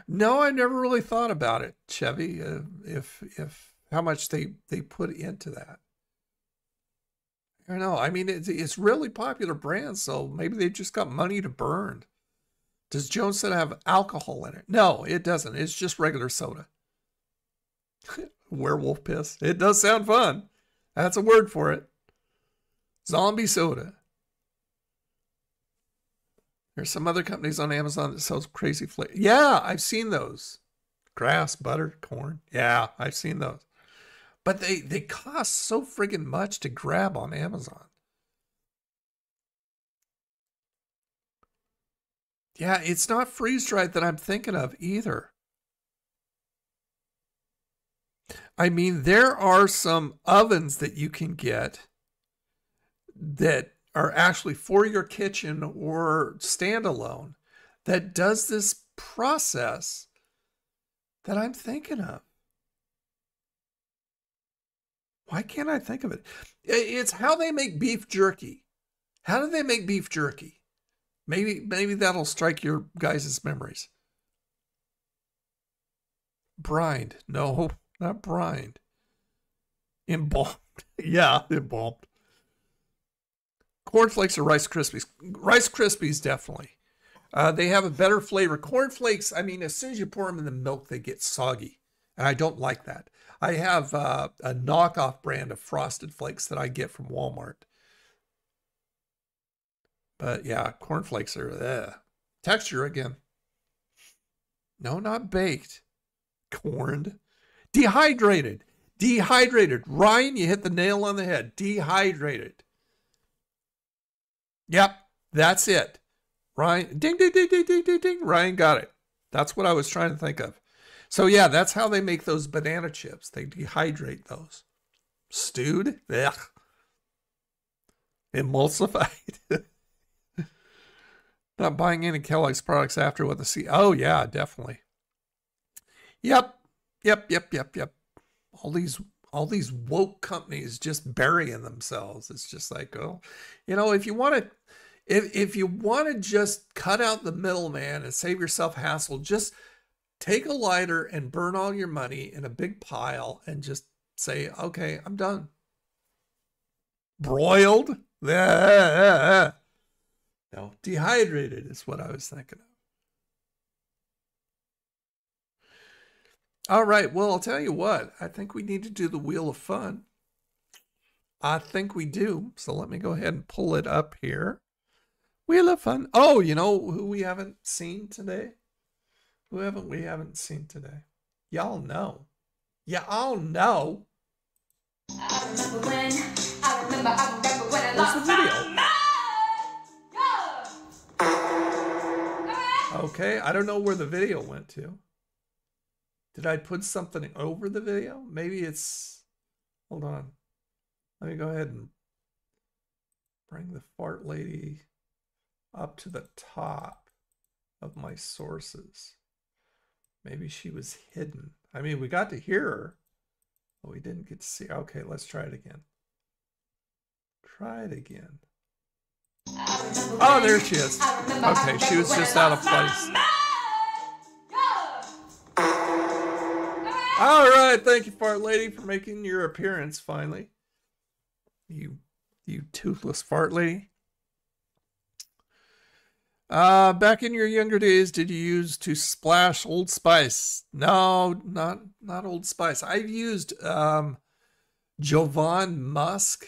No, I never really thought about it, Chevy. Uh, if if how much they they put into that. I don't know. I mean, it's, it's really popular brand, so maybe they've just got money to burn. Does Jones soda have alcohol in it? No, it doesn't. It's just regular soda. Werewolf piss. It does sound fun. That's a word for it. Zombie soda. There's some other companies on Amazon that sells crazy flavor. Yeah, I've seen those. Grass, butter, corn. Yeah, I've seen those. But they, they cost so friggin' much to grab on Amazon. Yeah, it's not freeze-dried that I'm thinking of either. I mean, there are some ovens that you can get that are actually for your kitchen or standalone that does this process that I'm thinking of. Why can't I think of it? It's how they make beef jerky. How do they make beef jerky? Maybe maybe that'll strike your guys' memories. Brined. No, not brined. Embalmed. Yeah, embalmed. Cornflakes or Rice Krispies? Rice Krispies, definitely. Uh, they have a better flavor. Cornflakes, I mean, as soon as you pour them in the milk, they get soggy. And I don't like that. I have uh, a knockoff brand of Frosted Flakes that I get from Walmart. But yeah, cornflakes are uh, texture again. No, not baked. Corned. Dehydrated. Dehydrated. Ryan, you hit the nail on the head. Dehydrated. Yep, that's it. Ryan, ding, ding, ding, ding, ding, ding, ding. Ryan got it. That's what I was trying to think of. So, yeah, that's how they make those banana chips. They dehydrate those. Stewed? Ugh. Emulsified. Not buying any Kellogg's products after what the sea. Oh, yeah, definitely. Yep, yep, yep, yep, yep. All these all these woke companies just burying themselves. It's just like, oh, you know, if you want to, if if you want to just cut out the middleman and save yourself hassle, just take a lighter and burn all your money in a big pile and just say, okay, I'm done. Broiled? No, dehydrated is what I was thinking of. All right, well, I'll tell you what. I think we need to do the Wheel of Fun. I think we do. So let me go ahead and pull it up here. Wheel of Fun. Oh, you know who we haven't seen today? Who haven't we haven't seen today? Y'all know. Y'all know. I remember when, I remember, I remember when I lost my mind. Okay, I don't know where the video went to. Did I put something over the video? Maybe it's, hold on. Let me go ahead and bring the fart lady up to the top of my sources. Maybe she was hidden. I mean, we got to hear her, but we didn't get to see her. Okay, let's try it again. Try it again. Oh, there she is. Okay, she was just out of place. All right, thank you, fart lady, for making your appearance finally. You, you toothless fart lady. Uh, back in your younger days, did you use to splash Old Spice? No, not not Old Spice. I've used um, Jovan Musk.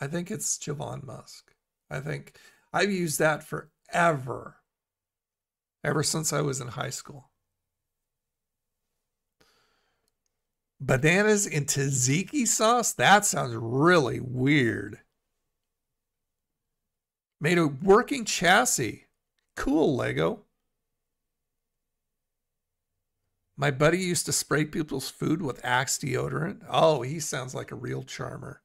I think it's Jovan Musk. I think I've used that forever, ever since I was in high school. Bananas in tzatziki sauce? That sounds really weird. Made a working chassis. Cool, Lego. My buddy used to spray people's food with Axe deodorant. Oh, he sounds like a real charmer.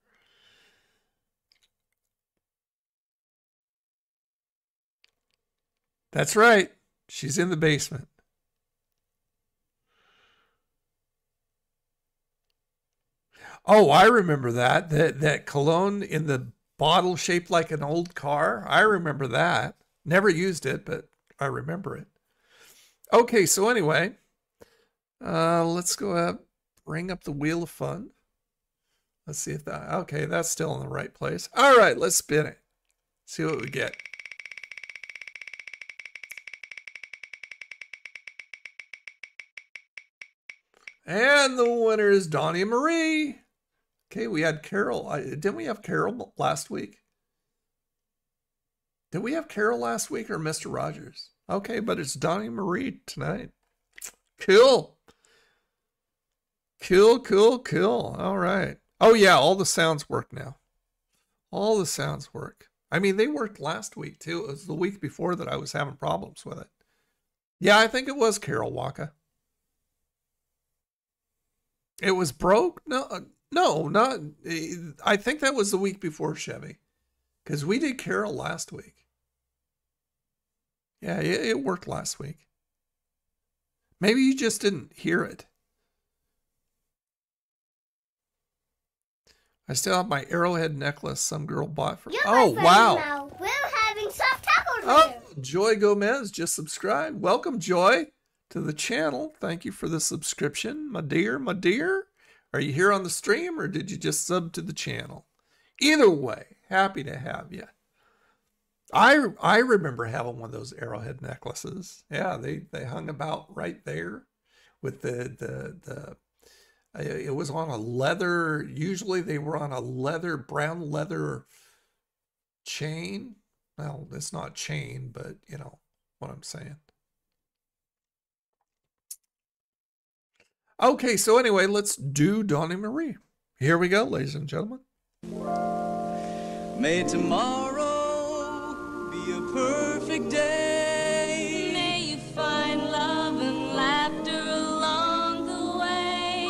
That's right. She's in the basement. Oh, I remember that. That that cologne in the bottle shaped like an old car. I remember that. Never used it, but I remember it. Okay, so anyway, uh, let's go up, bring up the Wheel of Fun. Let's see if that, okay, that's still in the right place. All right, let's spin it. See what we get. And the winner is Donnie Marie. Okay, we had Carol. Didn't we have Carol last week? Did we have Carol last week or Mister Rogers? Okay, but it's Donnie Marie tonight. Cool. Cool, cool, cool. All right. Oh, yeah, all the sounds work now. All the sounds work. I mean, they worked last week, too. It was the week before that I was having problems with it. Yeah, I think it was Carol Waka. It was broke? No. No, not. I think that was the week before Chevy, because we did Carol last week. Yeah, it, it worked last week. Maybe you just didn't hear it. I still have my arrowhead necklace some girl bought for. You're oh, wow. Now. We're having soft tacos. Oh, here. Joy Gomez just subscribed. Welcome, Joy, to the channel. Thank you for the subscription, my dear, my dear. Are you here on the stream or did you just sub to the channel? Either way, happy to have you. I I remember having one of those arrowhead necklaces. Yeah, they, they hung about right there with the, the, the, it was on a leather, usually they were on a leather, brown leather chain. Well, it's not chain, but you know what I'm saying. Okay, so anyway, let's do Donnie Marie. Here we go, ladies and gentlemen. May tomorrow be a perfect day. May you find love and laughter along the way.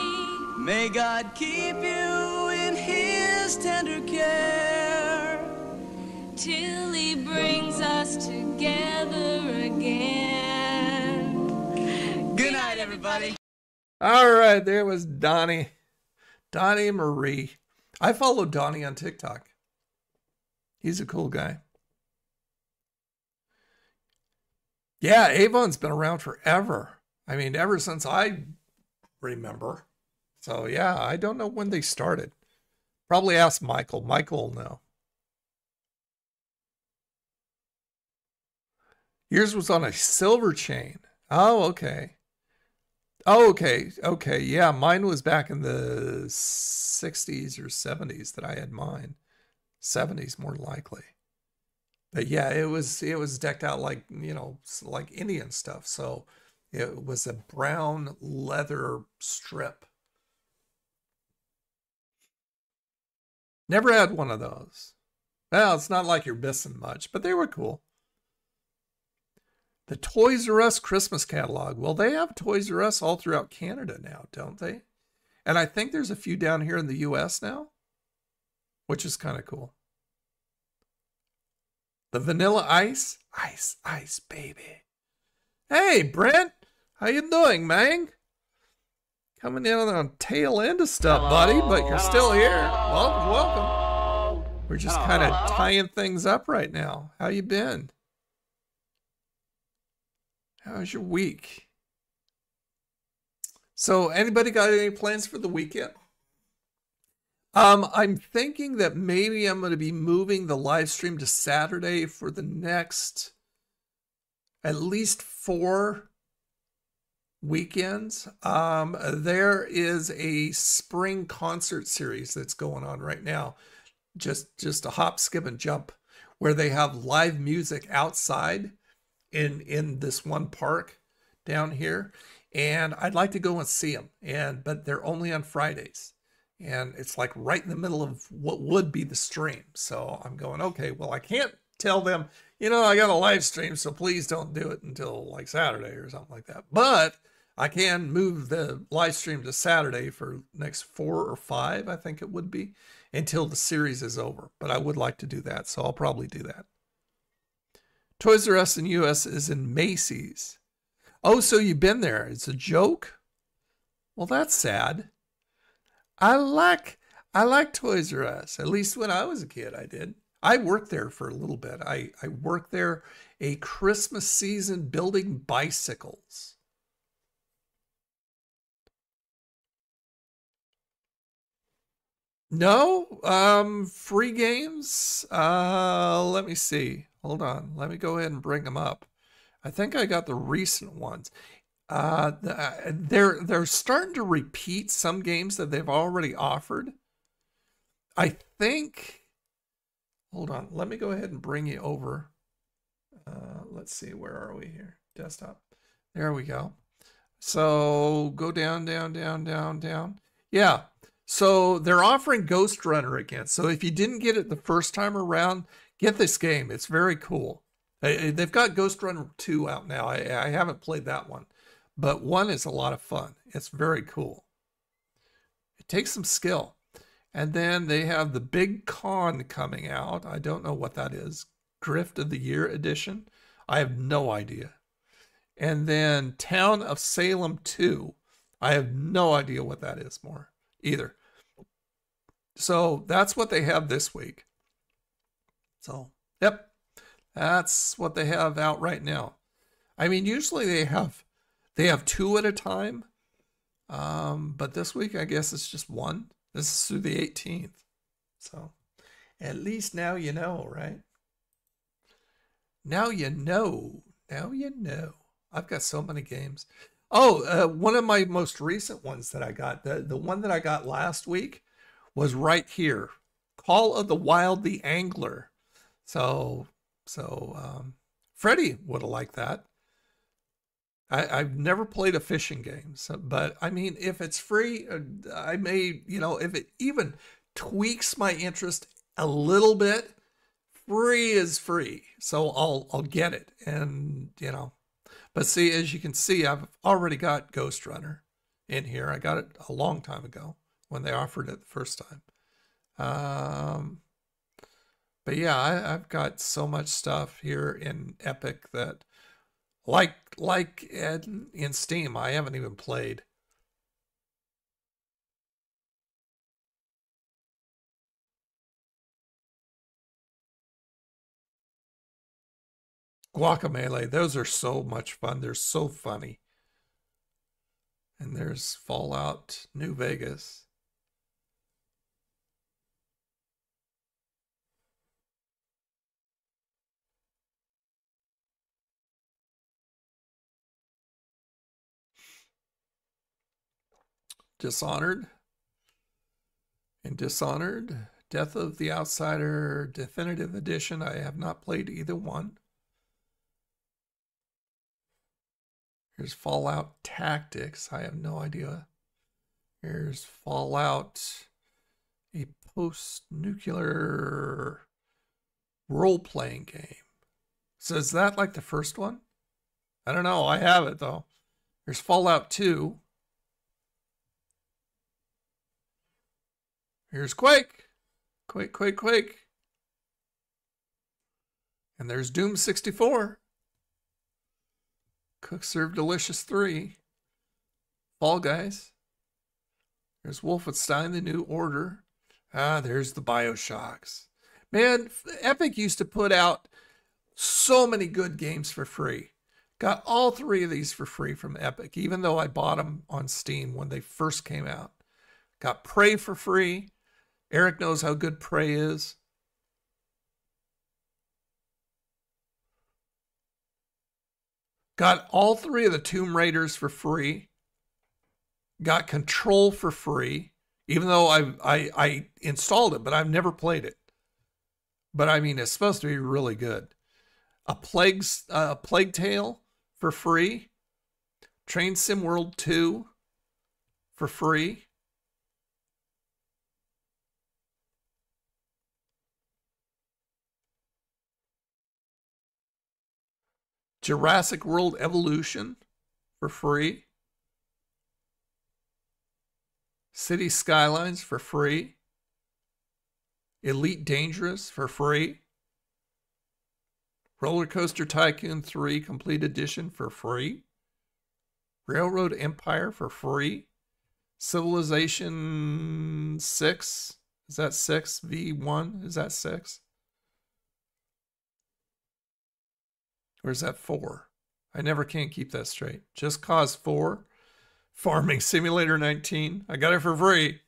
May God keep you in his tender care till he brings us together again. Good night, everybody. All right, there was Donnie. Donnie Marie. I follow Donnie on TikTok. He's a cool guy. Yeah, Avon's been around forever. I mean, ever since I remember. So, yeah, I don't know when they started. Probably ask Michael. Michael will know. Yours was on a silver chain. Oh, okay. Oh, okay, okay, yeah, mine was back in the sixties or seventies that I had mine. seventies more likely. But yeah, it was it was decked out like, you know, like Indian stuff. So it was a brown leather strip. Never had one of those. Well, it's not like you're missing much, but they were cool. The Toys R Us Christmas catalog. Well, they have Toys R Us all throughout Canada now, don't they? And I think there's a few down here in the U S now, which is kind of cool. The Vanilla Ice. Ice, ice, baby. Hey, Brent. How you doing, man? Coming in on tail end of stuff, hello, buddy, but you're hello, still here. Welcome, welcome. We're just kind of tying things up right now. How you been? How's your week? So anybody got any plans for the weekend? Um, I'm thinking that maybe I'm going to be moving the live stream to Saturday for the next at least four weekends. Um, there is a spring concert series that's going on right now. Just, just a hop, skip, and jump where they have live music outside in in this one park down here, and I'd like to go and see them, and but they're only on Fridays, and it's like right in the middle of what would be the stream. So I'm going, okay, well, I can't tell them, you know, I got a live stream, so please don't do it until like Saturday or something like that, but I can move the live stream to Saturday for next four or five, I think it would be, until the series is over. But I would like to do that, so I'll probably do that. Toys R Us in U S is in Macy's. Oh, so you've been there. It's a joke? Well, that's sad. I like I like Toys R Us. At least when I was a kid, I did. I worked there for a little bit. I, I worked there a Christmas season building bicycles. No? Um, free games? Uh, let me see. Hold on, let me go ahead and bring them up. I think I got the recent ones. Uh, they're, they're starting to repeat some games that they've already offered. I think, hold on, let me go ahead and bring you over. Uh, let's see, where are we here? Desktop, there we go. So go down, down, down, down, down. Yeah, so they're offering Ghost Runner again. So if you didn't get it the first time around, get this game. It's very cool. They've got Ghost Runner two out now. I, I haven't played that one, but one is a lot of fun. It's very cool. It takes some skill. And then they have the Big Con coming out. I don't know what that is. Grift of the Year edition. I have no idea. And then Town of Salem two. I have no idea what that is more either. So that's what they have this week. So, yep, that's what they have out right now. I mean, usually they have they have two at a time, um, but this week, I guess it's just one. This is through the eighteenth. So, at least now you know, right? Now you know. Now you know. I've got so many games. Oh, uh, one of my most recent ones that I got, the, the one that I got last week was right here. Call of the Wild, the Angler. So, so um, Freddie would have liked that. I, I've never played a fishing game, so, but I mean, if it's free, I may, you know, if it even tweaks my interest a little bit, free is free. So I'll, I'll get it. And, you know, but see, as you can see, I've already got Ghost Runner in here. I got it a long time ago when they offered it the first time. Um, but yeah, I, I've got so much stuff here in Epic that, Like, like Ed, in Steam, I haven't even played. Guacamelee, those are so much fun. They're so funny. And there's Fallout New Vegas. Dishonored and Dishonored, Death of the Outsider Definitive Edition. I have not played either one. Here's Fallout Tactics. I have no idea. Here's Fallout, a post-nuclear role-playing game. So is that like the first one? I don't know. I have it though. Here's Fallout two. Here's Quake, Quake, Quake, Quake. And there's Doom sixty-four. Cook Serve Delicious three. Fall Guys. There's Wolfenstein, The New Order. Ah, there's the BioShocks. Man, Epic used to put out so many good games for free. Got all three of these for free from Epic, even though I bought them on Steam when they first came out. Got Prey for free. Eric knows how good Prey is. Got all three of the Tomb Raiders for free. Got Control for free, even though I, I, I installed it, but I've never played it. But I mean, it's supposed to be really good. A Plague, uh, Plague Tale for free. Train Sim World two for free. Jurassic World Evolution for free. City Skylines for free. Elite Dangerous for free. Roller Coaster Tycoon three Complete Edition for free. Railroad Empire for free. Civilization six. Is that six? V one? Is that six? Or is that four? I never can keep that straight. Just Cause four. Farming Simulator nineteen. I got it for free.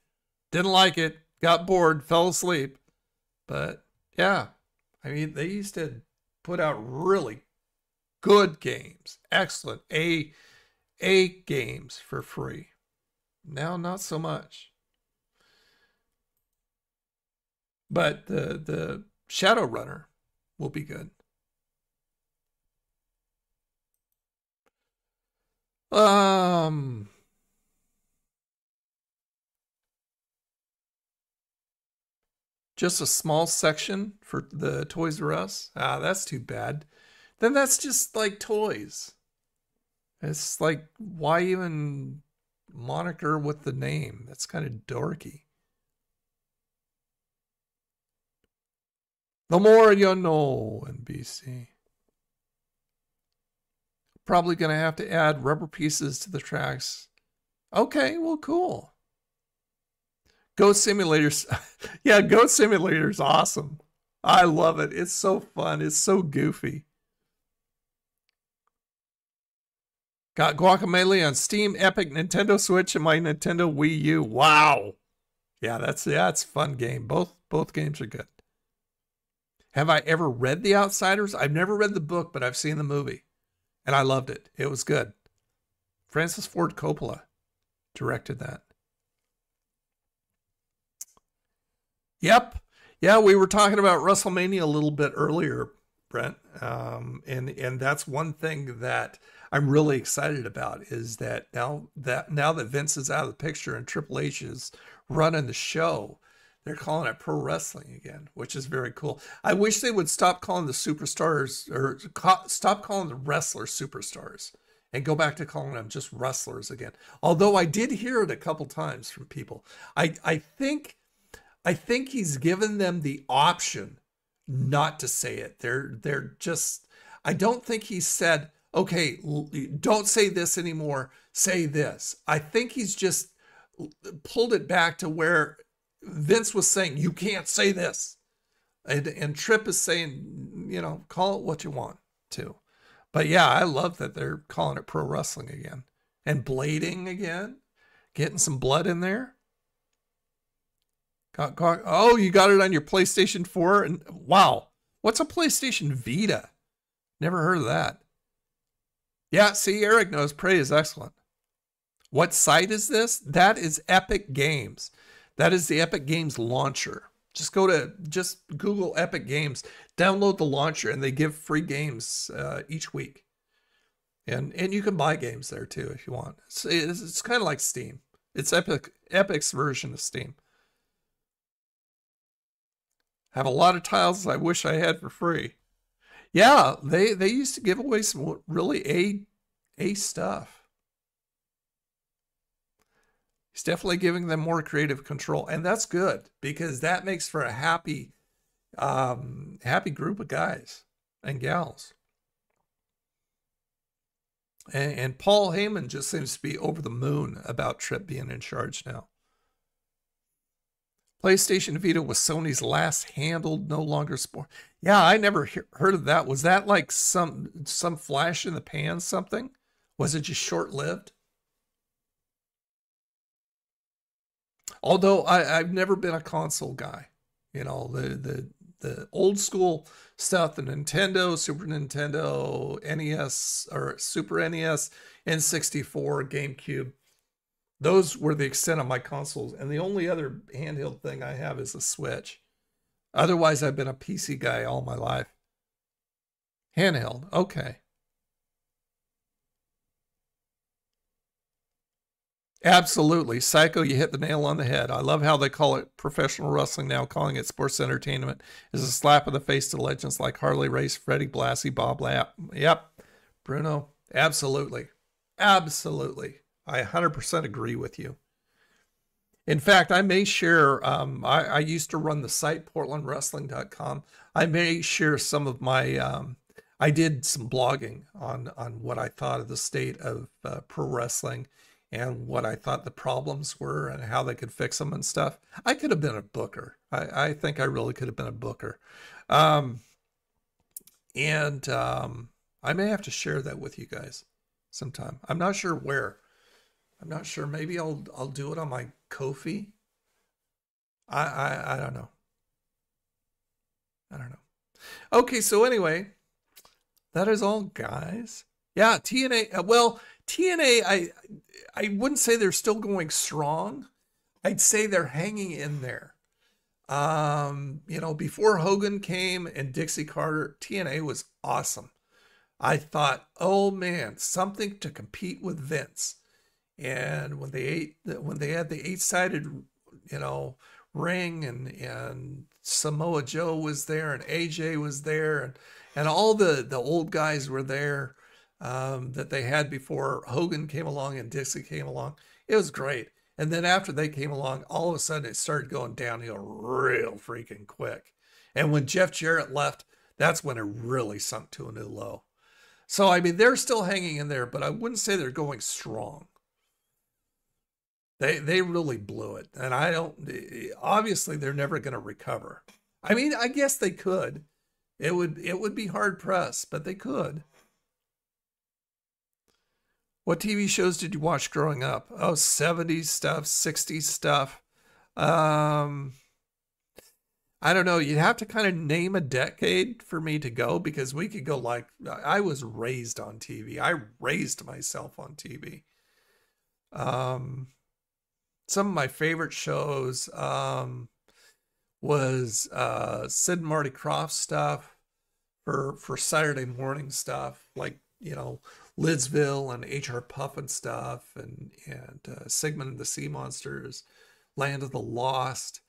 Didn't like it. Got bored. Fell asleep. But yeah. I mean, they used to put out really good games. Excellent. A, A games for free. Now, not so much. But the, the Shadowrunner will be good. Um, just a small section for the Toys R Us. Ah, that's too bad. Then that's just like toys. It's like, why even moniker with the name? That's kind of dorky. The more you know, N B C. Probably going to have to add rubber pieces to the tracks. Okay, well, cool. Goat Simulator's, yeah, Goat Simulator's awesome. I love it. It's so fun. It's so goofy. Got Guacamelee on Steam, Epic, Nintendo Switch, and my Nintendo Wii U. Wow. Yeah, that's yeah, it's a fun game. Both both games are good. Have I ever read The Outsiders? I've never read the book, but I've seen the movie. And I loved it. It was good. Francis Ford Coppola directed that. Yep. Yeah, we were talking about WrestleMania a little bit earlier. Brent. Um, and, and that's one thing that I'm really excited about, is that now that now that Vince is out of the picture and Triple H is running the show, they're calling it pro wrestling again, which is very cool. I wish they would stop calling the superstars, or co- stop calling the wrestlers superstars, and go back to calling them just wrestlers again. Although I did hear it a couple times from people. I, I think I think he's given them the option not to say it. They're they're just, I don't think he said, okay, don't say this anymore, say this. I think he's just pulled it back to where Vince was saying, you can't say this. And, and Tripp is saying, you know, call it what you want to. But yeah, I love that they're calling it pro wrestling again. And blading again. Getting some blood in there. Got, got, oh, you got it on your PlayStation four. And wow, what's a PlayStation Vita? Never heard of that. Yeah, see, Eric knows. Prey is excellent. What site is this? That is Epic Games. That is the Epic Games launcher. Just go to, just Google Epic Games, download the launcher, and they give free games uh, each week. And and you can buy games there too if you want. It's, it's, it's kind of like Steam. It's Epic Epic's version of Steam. Have a lot of tiles I wish I had for free. Yeah, they, they used to give away some really A, A stuff. He's definitely giving them more creative control, and that's good, because that makes for a happy, um, happy group of guys and gals. And, and Paul Heyman just seems to be over the moon about Tripp being in charge now. PlayStation Vita was Sony's last handled, no longer sport. Yeah, I never he- heard of that. Was that like some some flash in the pan something? Was it just short-lived? Although I, I've never been a console guy. You know, the, the, the old school stuff, the Nintendo, Super Nintendo, N E S, or Super N E S, N sixty-four, GameCube. Those were the extent of my consoles. And the only other handheld thing I have is a Switch. Otherwise, I've been a P C guy all my life. Handheld, okay. Absolutely. Psycho, you hit the nail on the head. I love how they call it professional wrestling now. Calling it sports entertainment is a slap in the face to legends like Harley Race, Freddie Blassie, Bob Lapp. Yep, Bruno, absolutely. Absolutely. I one hundred percent agree with you. In fact, I may share, um, I, I used to run the site portland wrestling dot com. I may share some of my, um, I did some blogging on, on what I thought of the state of uh, pro wrestling and what I thought the problems were and how they could fix them and stuff. I could have been a booker. I, I think I really could have been a booker. Um, and um, I may have to share that with you guys sometime. I'm not sure where. I'm not sure. Maybe I'll I'll do it on my Ko-fi. I, I I don't know. I don't know. Okay, so anyway, that is all, guys. Yeah, T N A. Well, T N A. I I wouldn't say they're still going strong. I'd say they're hanging in there. Um, you know, before Hogan came and Dixie Carter, T N A was awesome. I thought, oh man, something to compete with Vince. And when they ate, when they had the eight-sided, you know, ring, and and Samoa Joe was there, and A J was there, and and all the the old guys were there um, that they had before Hogan came along and Dixie came along. It was great. And then after they came along, all of a sudden it started going downhill real freaking quick. And when Jeff Jarrett left, that's when it really sunk to a new low. So I mean, they're still hanging in there, but I wouldn't say they're going strong. They they really blew it, and I don't. Obviously, they're never going to recover. I mean, I guess they could. It would it would be hard pressed, but they could. What T V shows did you watch growing up? Oh, seventies stuff, sixties stuff. Um, I don't know. You'd have to kind of name a decade for me to go, because we could go like I was raised on T V. I raised myself on T V. Um. Some of my favorite shows um, was uh, Sid and Marty Krofft stuff for for Saturday morning stuff, like, you know, Lidsville and H R Puff and stuff, and and uh, Sigmund and the Sea Monsters, Land of the Lost.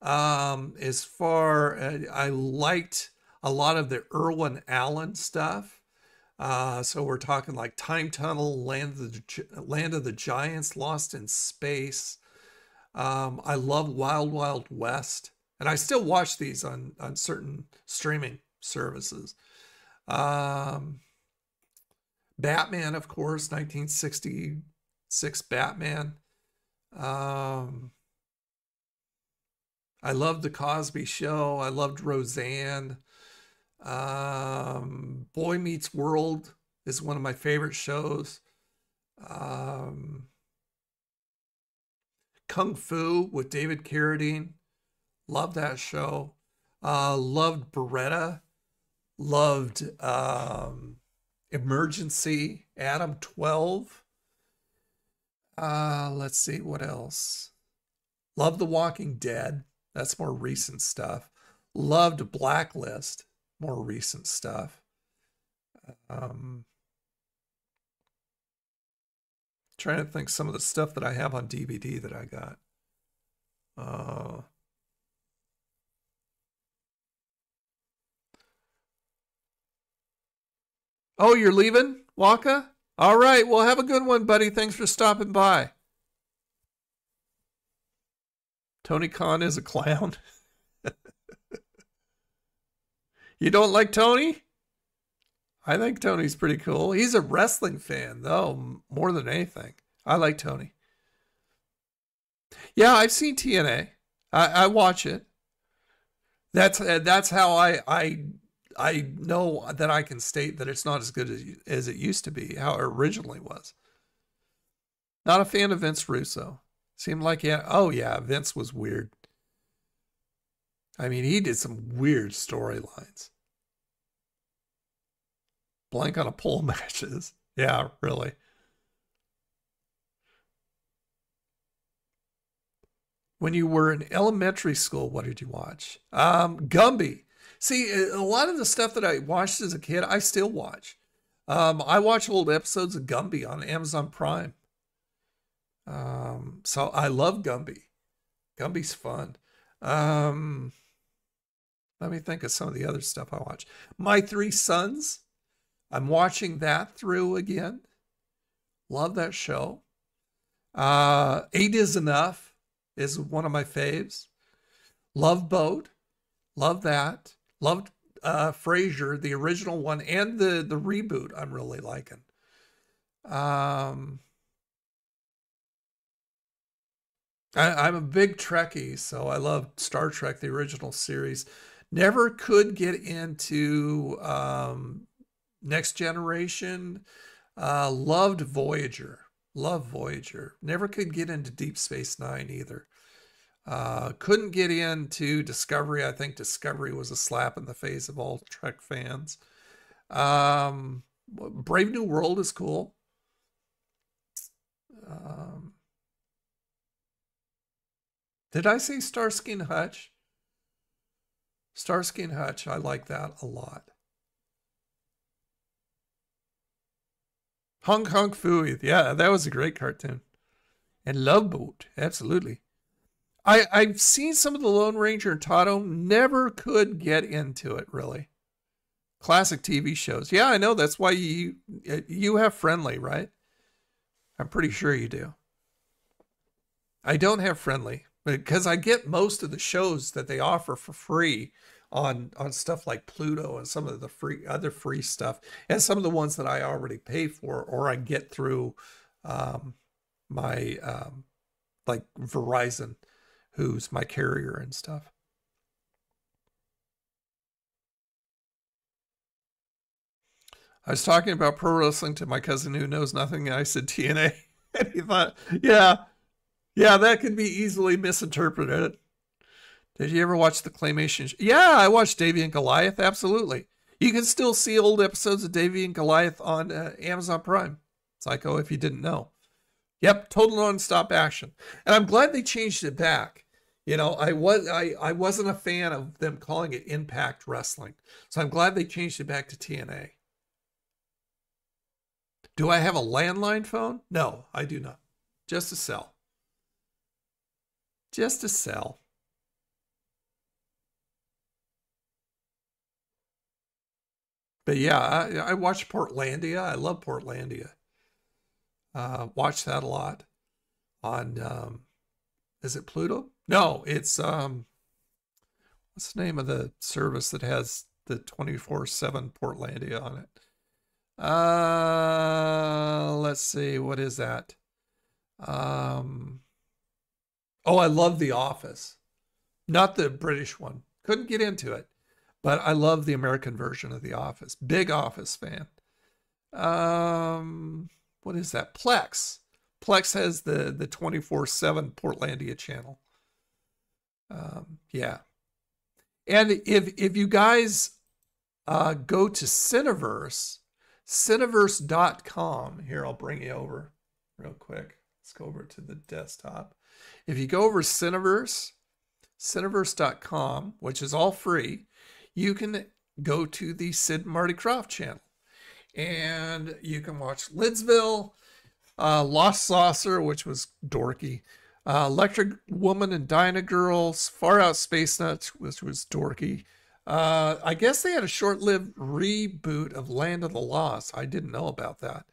Um, as far as I liked a lot of the Irwin Allen stuff. Uh, so we're talking like Time Tunnel, Land of the, Land of the Giants, Lost in Space. Um, I love Wild Wild West, and I still watch these on, on certain streaming services. Um, Batman, of course, nineteen sixty-six Batman. Um, I loved The Cosby Show. I loved Roseanne. Um, Boy Meets World is one of my favorite shows. Um, Kung Fu with David Carradine. Loved that show. Uh, loved Beretta. Loved um, Emergency. Adam twelve. Uh, let's see, what else? Loved The Walking Dead. That's more recent stuff. Loved Blacklist. More recent stuff. Um, trying to think some of the stuff that I have on D V D that I got. Uh, oh, you're leaving, Waka? All right. Well, have a good one, buddy. Thanks for stopping by. Tony Khan is a clown. You don't like Tony? I think Tony's pretty cool. He's a wrestling fan, though, more than anything. I like Tony. Yeah, I've seen T N A. I, I watch it. That's that's how I I I know that I can state that it's not as good as, as it used to be, how it originally was. Not a fan of Vince Russo. Seemed like, yeah, oh yeah, Vince was weird. I mean, he did some weird storylines. Blank on a pole matches. Yeah, really. When you were in elementary school, what did you watch? Um, Gumby. See, a lot of the stuff that I watched as a kid, I still watch. Um, I watch old episodes of Gumby on Amazon Prime. Um, so I love Gumby. Gumby's fun. Um... Let me think of some of the other stuff I watch. My Three Sons. I'm watching that through again. Love that show. Uh, Eight Is Enough is one of my faves. Love Boat. Love that. Loved uh, Frasier, the original one, and the, the reboot I'm really liking. Um, I, I'm a big Trekkie, so I love Star Trek, the original series. Never could get into um, Next Generation. Uh, loved Voyager. Love Voyager. Never could get into Deep Space Nine either. Uh, couldn't get into Discovery. I think Discovery was a slap in the face of all Trek fans. Um, Brave New World is cool. Um, did I say Starsky and Hutch? Starsky and Hutch, I like that a lot. Hong Kong Fooey, yeah, that was a great cartoon. And Love Boat, absolutely. I, I've seen some of the Lone Ranger and Toto, never could get into it, really. Classic T V shows. Yeah, I know, that's why you, you have Friendly, right? I'm pretty sure you do. I don't have Friendly, because I get most of the shows that they offer for free on, on stuff like Pluto and some of the free other free stuff, and some of the ones that I already pay for, or I get through um, my um, like Verizon, who's my carrier and stuff. I was talking about pro wrestling to my cousin who knows nothing, and I said T N A, and he thought, yeah. Yeah, that could be easily misinterpreted. Did you ever watch the Claymation? Yeah, I watched Davy and Goliath, absolutely. You can still see old episodes of Davy and Goliath on uh, Amazon Prime. Psycho, if you didn't know. Yep, total non-stop action. And I'm glad they changed it back. You know, I was I I wasn't a fan of them calling it Impact Wrestling, so I'm glad they changed it back to T N A. Do I have a landline phone? No, I do not. Just a cell. Just a cell. But yeah, I, I watch Portlandia. I love Portlandia. Uh, watch that a lot on. Um, is it Pluto? No, it's um. What's the name of the service that has the twenty-four seven Portlandia on it? Uh, let's see. What is that? Um. Oh, I love The Office. Not the British one. Couldn't get into it. But I love the American version of The Office. Big Office fan. Um, what is that? Plex. Plex has the the twenty-four seven Portlandia channel. Um, yeah. And if if you guys uh, go to Cineverse, Cineverse dot com. Here, I'll bring you over real quick. Let's go over to the desktop. If you go over Cineverse, Cineverse dot com, which is all free, you can go to the Sid and Marty Krofft channel, and you can watch Lidsville, uh, Lost Saucer, which was dorky, uh, Electric Woman and Dyna Girls, Far Out Space Nuts, which was dorky. Uh, I guess they had a short-lived reboot of Land of the Lost. I didn't know about that.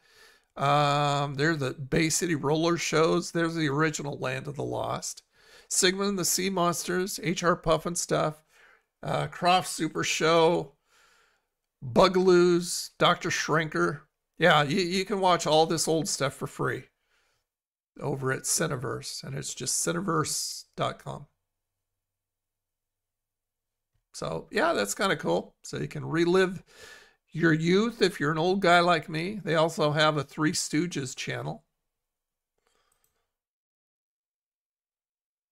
Um, they're the Bay City Roller shows. There's the original Land of the Lost. Sigmund and the Sea Monsters, H R Puffin Stuff, Uh, Croft Super Show, Bugaloos, Doctor Shrinker. Yeah, you, you can watch all this old stuff for free over at Cineverse, and it's just Cineverse dot com. So, yeah, that's kind of cool. So you can relive your youth if you're an old guy like me. They also have a Three Stooges channel.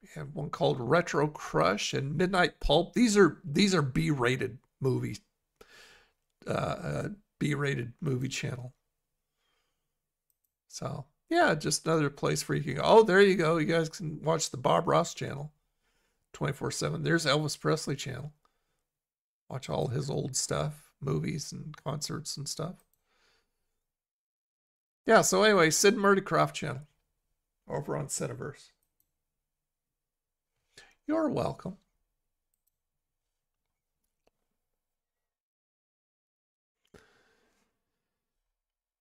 We have one called Retro Crush and Midnight Pulp. These are these are B-rated movie, uh, uh, B-rated movie channel. So yeah, just another place where you can go. Oh, there you go. You guys can watch the Bob Ross channel, twenty-four seven. There's Elvis Presley channel. Watch all his old stuff, movies and concerts and stuff. Yeah. So anyway, Sid and Marty Krofft channel over on Cineverse. You're welcome.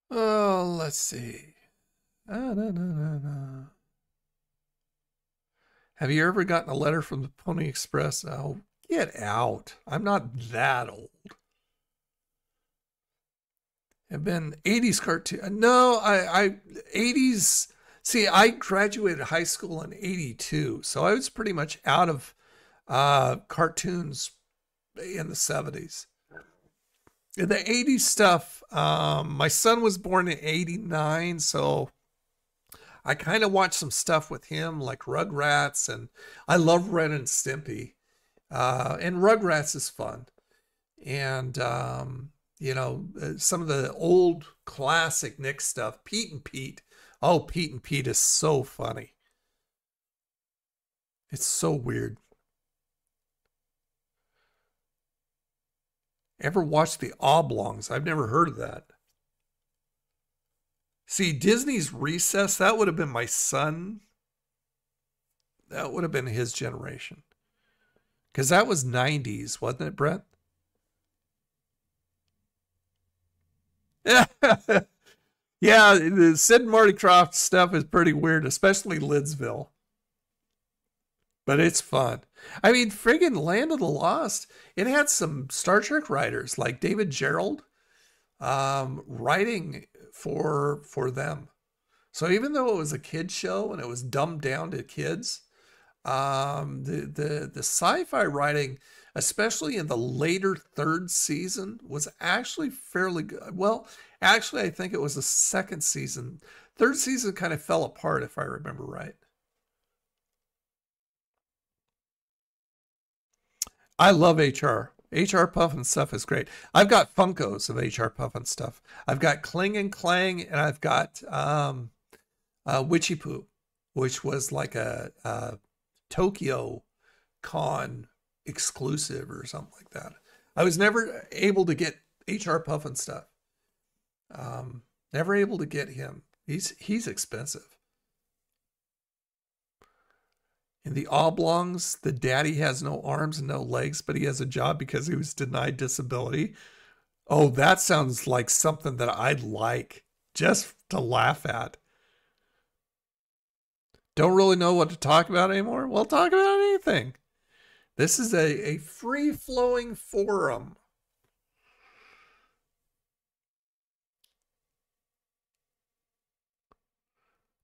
Oh, let's see. Ah, nah, nah, nah, nah. Have you ever gotten a letter from the Pony Express? Oh, get out. I'm not that old. I've been eighties cartoon. No, I, I eighties. See, I graduated high school in eighty-two, so I was pretty much out of uh, cartoons in the seventies. In the eighties stuff, um, my son was born in eighty-nine, so I kind of watched some stuff with him, like Rugrats, and I love Ren and Stimpy. Uh, and Rugrats is fun. And, um, you know, some of the old classic Nick stuff, Pete and Pete. Oh, Pete and Pete is so funny. It's so weird. Ever watched The Oblongs? I've never heard of that. See, Disney's Recess, that would have been my son. That would have been his generation. Because that was nineties, wasn't it, Brett? Yeah. Yeah, the Sid and Marty Krofft stuff is pretty weird, especially Lidsville. But it's fun. I mean, friggin' Land of the Lost, it had some Star Trek writers like David Gerald um, writing for, for them. So even though it was a kid's show and it was dumbed down to kids, um, the, the, the sci-fi writing, especially in the later third season, was actually fairly good. Well, actually, I think it was the second season. Third season kind of fell apart, if I remember right. I love H R. H R Puffin Stuff is great. I've got Funkos of H R Puffin Stuff. I've got Kling and Clang, and I've got um, uh, Witchy Poo, which was like a, a Tokyo con exclusive or something like that. I was never able to get H R Puffin stuff. Um, never able to get him. He's he's expensive. In the Oblongs, the daddy has no arms and no legs, but he has a job because he was denied disability. Oh, that sounds like something that I'd like just to laugh at. Don't really know what to talk about anymore? Well, talk about anything. This is a, a free-flowing forum.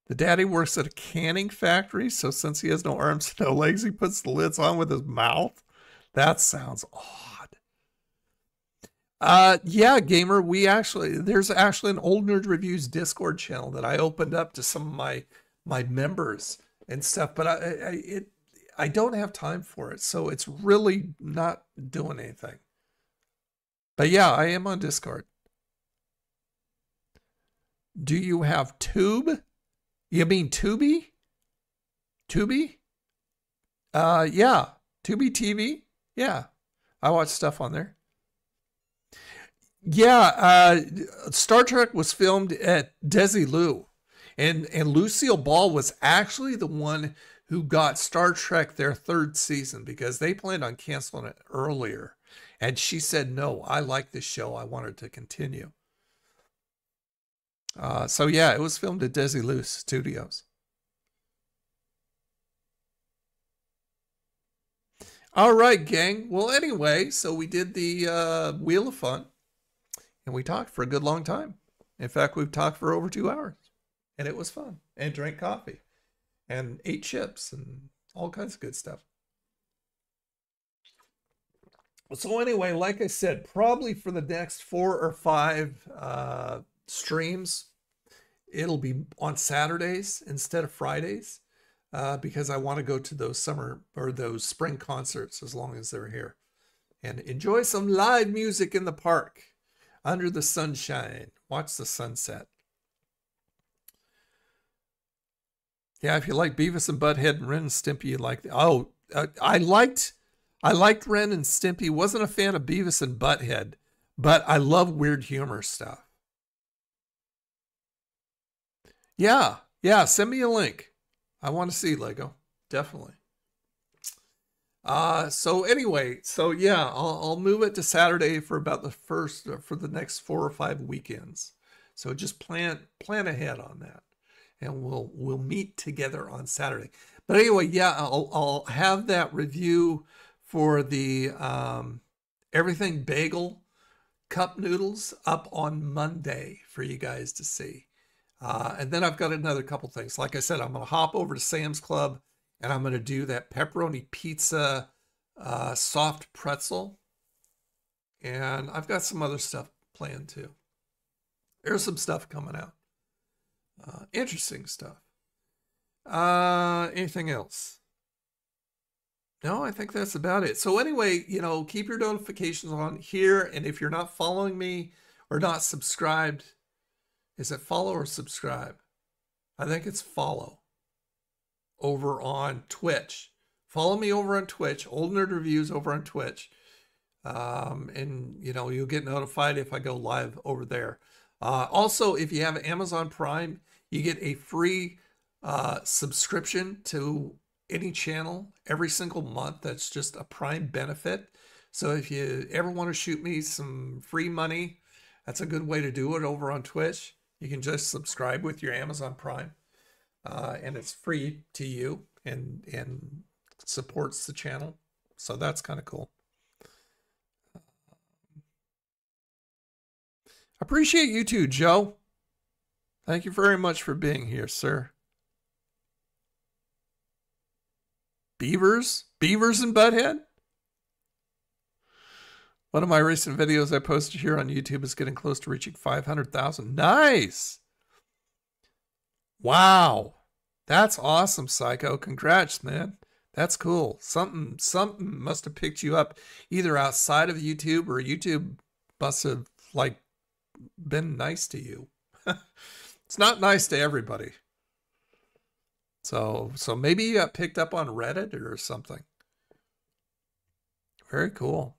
The daddy works at a canning factory, so since he has no arms and no legs, he puts the lids on with his mouth. That sounds odd. Uh, yeah, gamer, we actually, there's actually an Old Nerd Reviews Discord channel that I opened up to some of my, my members and stuff, but I, I, it, I don't have time for it, so it's really not doing anything. But yeah, I am on Discord. Do you have Tube? You mean Tubi? Tubi? Uh, yeah. Tubi T V? Yeah. I watch stuff on there. Yeah, uh, Star Trek was filmed at Desilu. And, and Lucille Ball was actually the one who got Star Trek their third season because they planned on canceling it earlier. And she said, no, I like this show. I wanted to continue. Uh, so yeah, it was filmed at Desilu Studios. All right, gang. Well, anyway, so we did the uh, Wheel of Fun, and we talked for a good long time. In fact, we've talked for over two hours, and it was fun. And drank coffee, and ate chips, and all kinds of good stuff. So anyway, like I said, probably for the next four or five Uh, streams, it'll be on Saturdays instead of Fridays uh, because I want to go to those summer or those spring concerts as long as they're here and enjoy some live music in the park under the sunshine. Watch the sunset. Yeah, if you like Beavis and Butthead and Ren and Stimpy, you like the, oh, uh, I liked I liked Ren and Stimpy. Wasn't a fan of Beavis and Butthead, but I love weird humor stuff. Yeah, yeah, send me a link. I want to see Lego, definitely. Uh, so anyway, so yeah, I'll, I'll move it to Saturday for about the first, for the next four or five weekends. So just plan plan ahead on that, and we'll we'll meet together on Saturday. But anyway, yeah, I'll I'll have that review for the um, everything bagel cup noodles up on Monday for you guys to see. Uh, and then I've got another couple things. Like I said, I'm going to hop over to Sam's Club and I'm going to do that pepperoni pizza uh, soft pretzel. And I've got some other stuff planned too. There's some stuff coming out. Uh, interesting stuff. Uh, anything else? No, I think that's about it. So anyway, you know, keep your notifications on here. And if you're not following me or not subscribed, is it follow or subscribe? I think it's follow over on Twitch. Follow me over on Twitch, Old Nerd Reviews over on Twitch. Um, and, you know, you'll get notified if I go live over there. Uh, also, if you have Amazon Prime, you get a free uh, subscription to any channel every single month. That's just a Prime benefit. So if you ever want to shoot me some free money, that's a good way to do it over on Twitch. You can just subscribe with your Amazon Prime, uh, and it's free to you and, and supports the channel. So that's kind of cool. Appreciate you too, Joe. Thank you very much for being here, sir. Beavers? Beavers and Butthead? One of my recent videos I posted here on YouTube is getting close to reaching five hundred thousand. Nice. Wow. That's awesome, Psycho. Congrats, man. That's cool. Something, something must have picked you up either outside of YouTube or YouTube must have like been nice to you. It's not nice to everybody. So, so maybe you got picked up on Reddit or something. Very cool.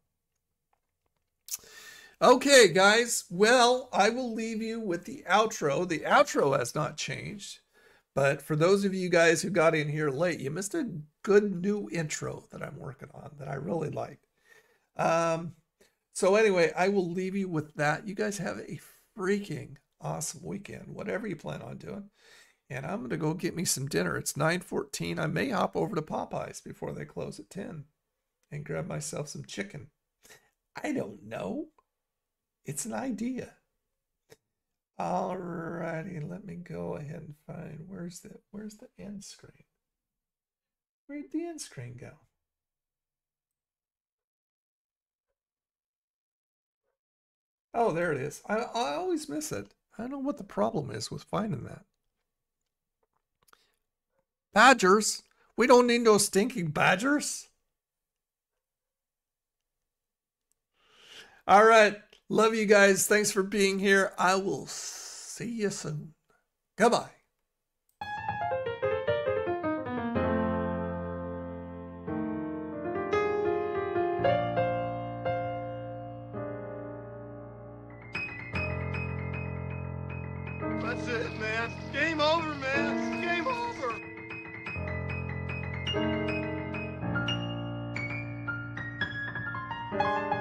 Okay, guys. Well, I will leave you with the outro. The outro has not changed. But for those of you guys who got in here late, you missed a good new intro that I'm working on that I really like. Um, so anyway, I will leave you with that. You guys have a freaking awesome weekend, whatever you plan on doing. And I'm going to go get me some dinner. It's nine fourteen. I may hop over to Popeye's before they close at ten and grab myself some chicken. I don't know. It's an idea. Alrighty, let me go ahead and find, where's the, where's the end screen? Where'd the end screen go? Oh, there it is. I, I always miss it. I don't know what the problem is with finding that. Badgers. We don't need no stinking badgers. All right. Love you guys. Thanks for being here. I will see you soon. Goodbye. That's it, man. Game over, man. It's game over. Thank you.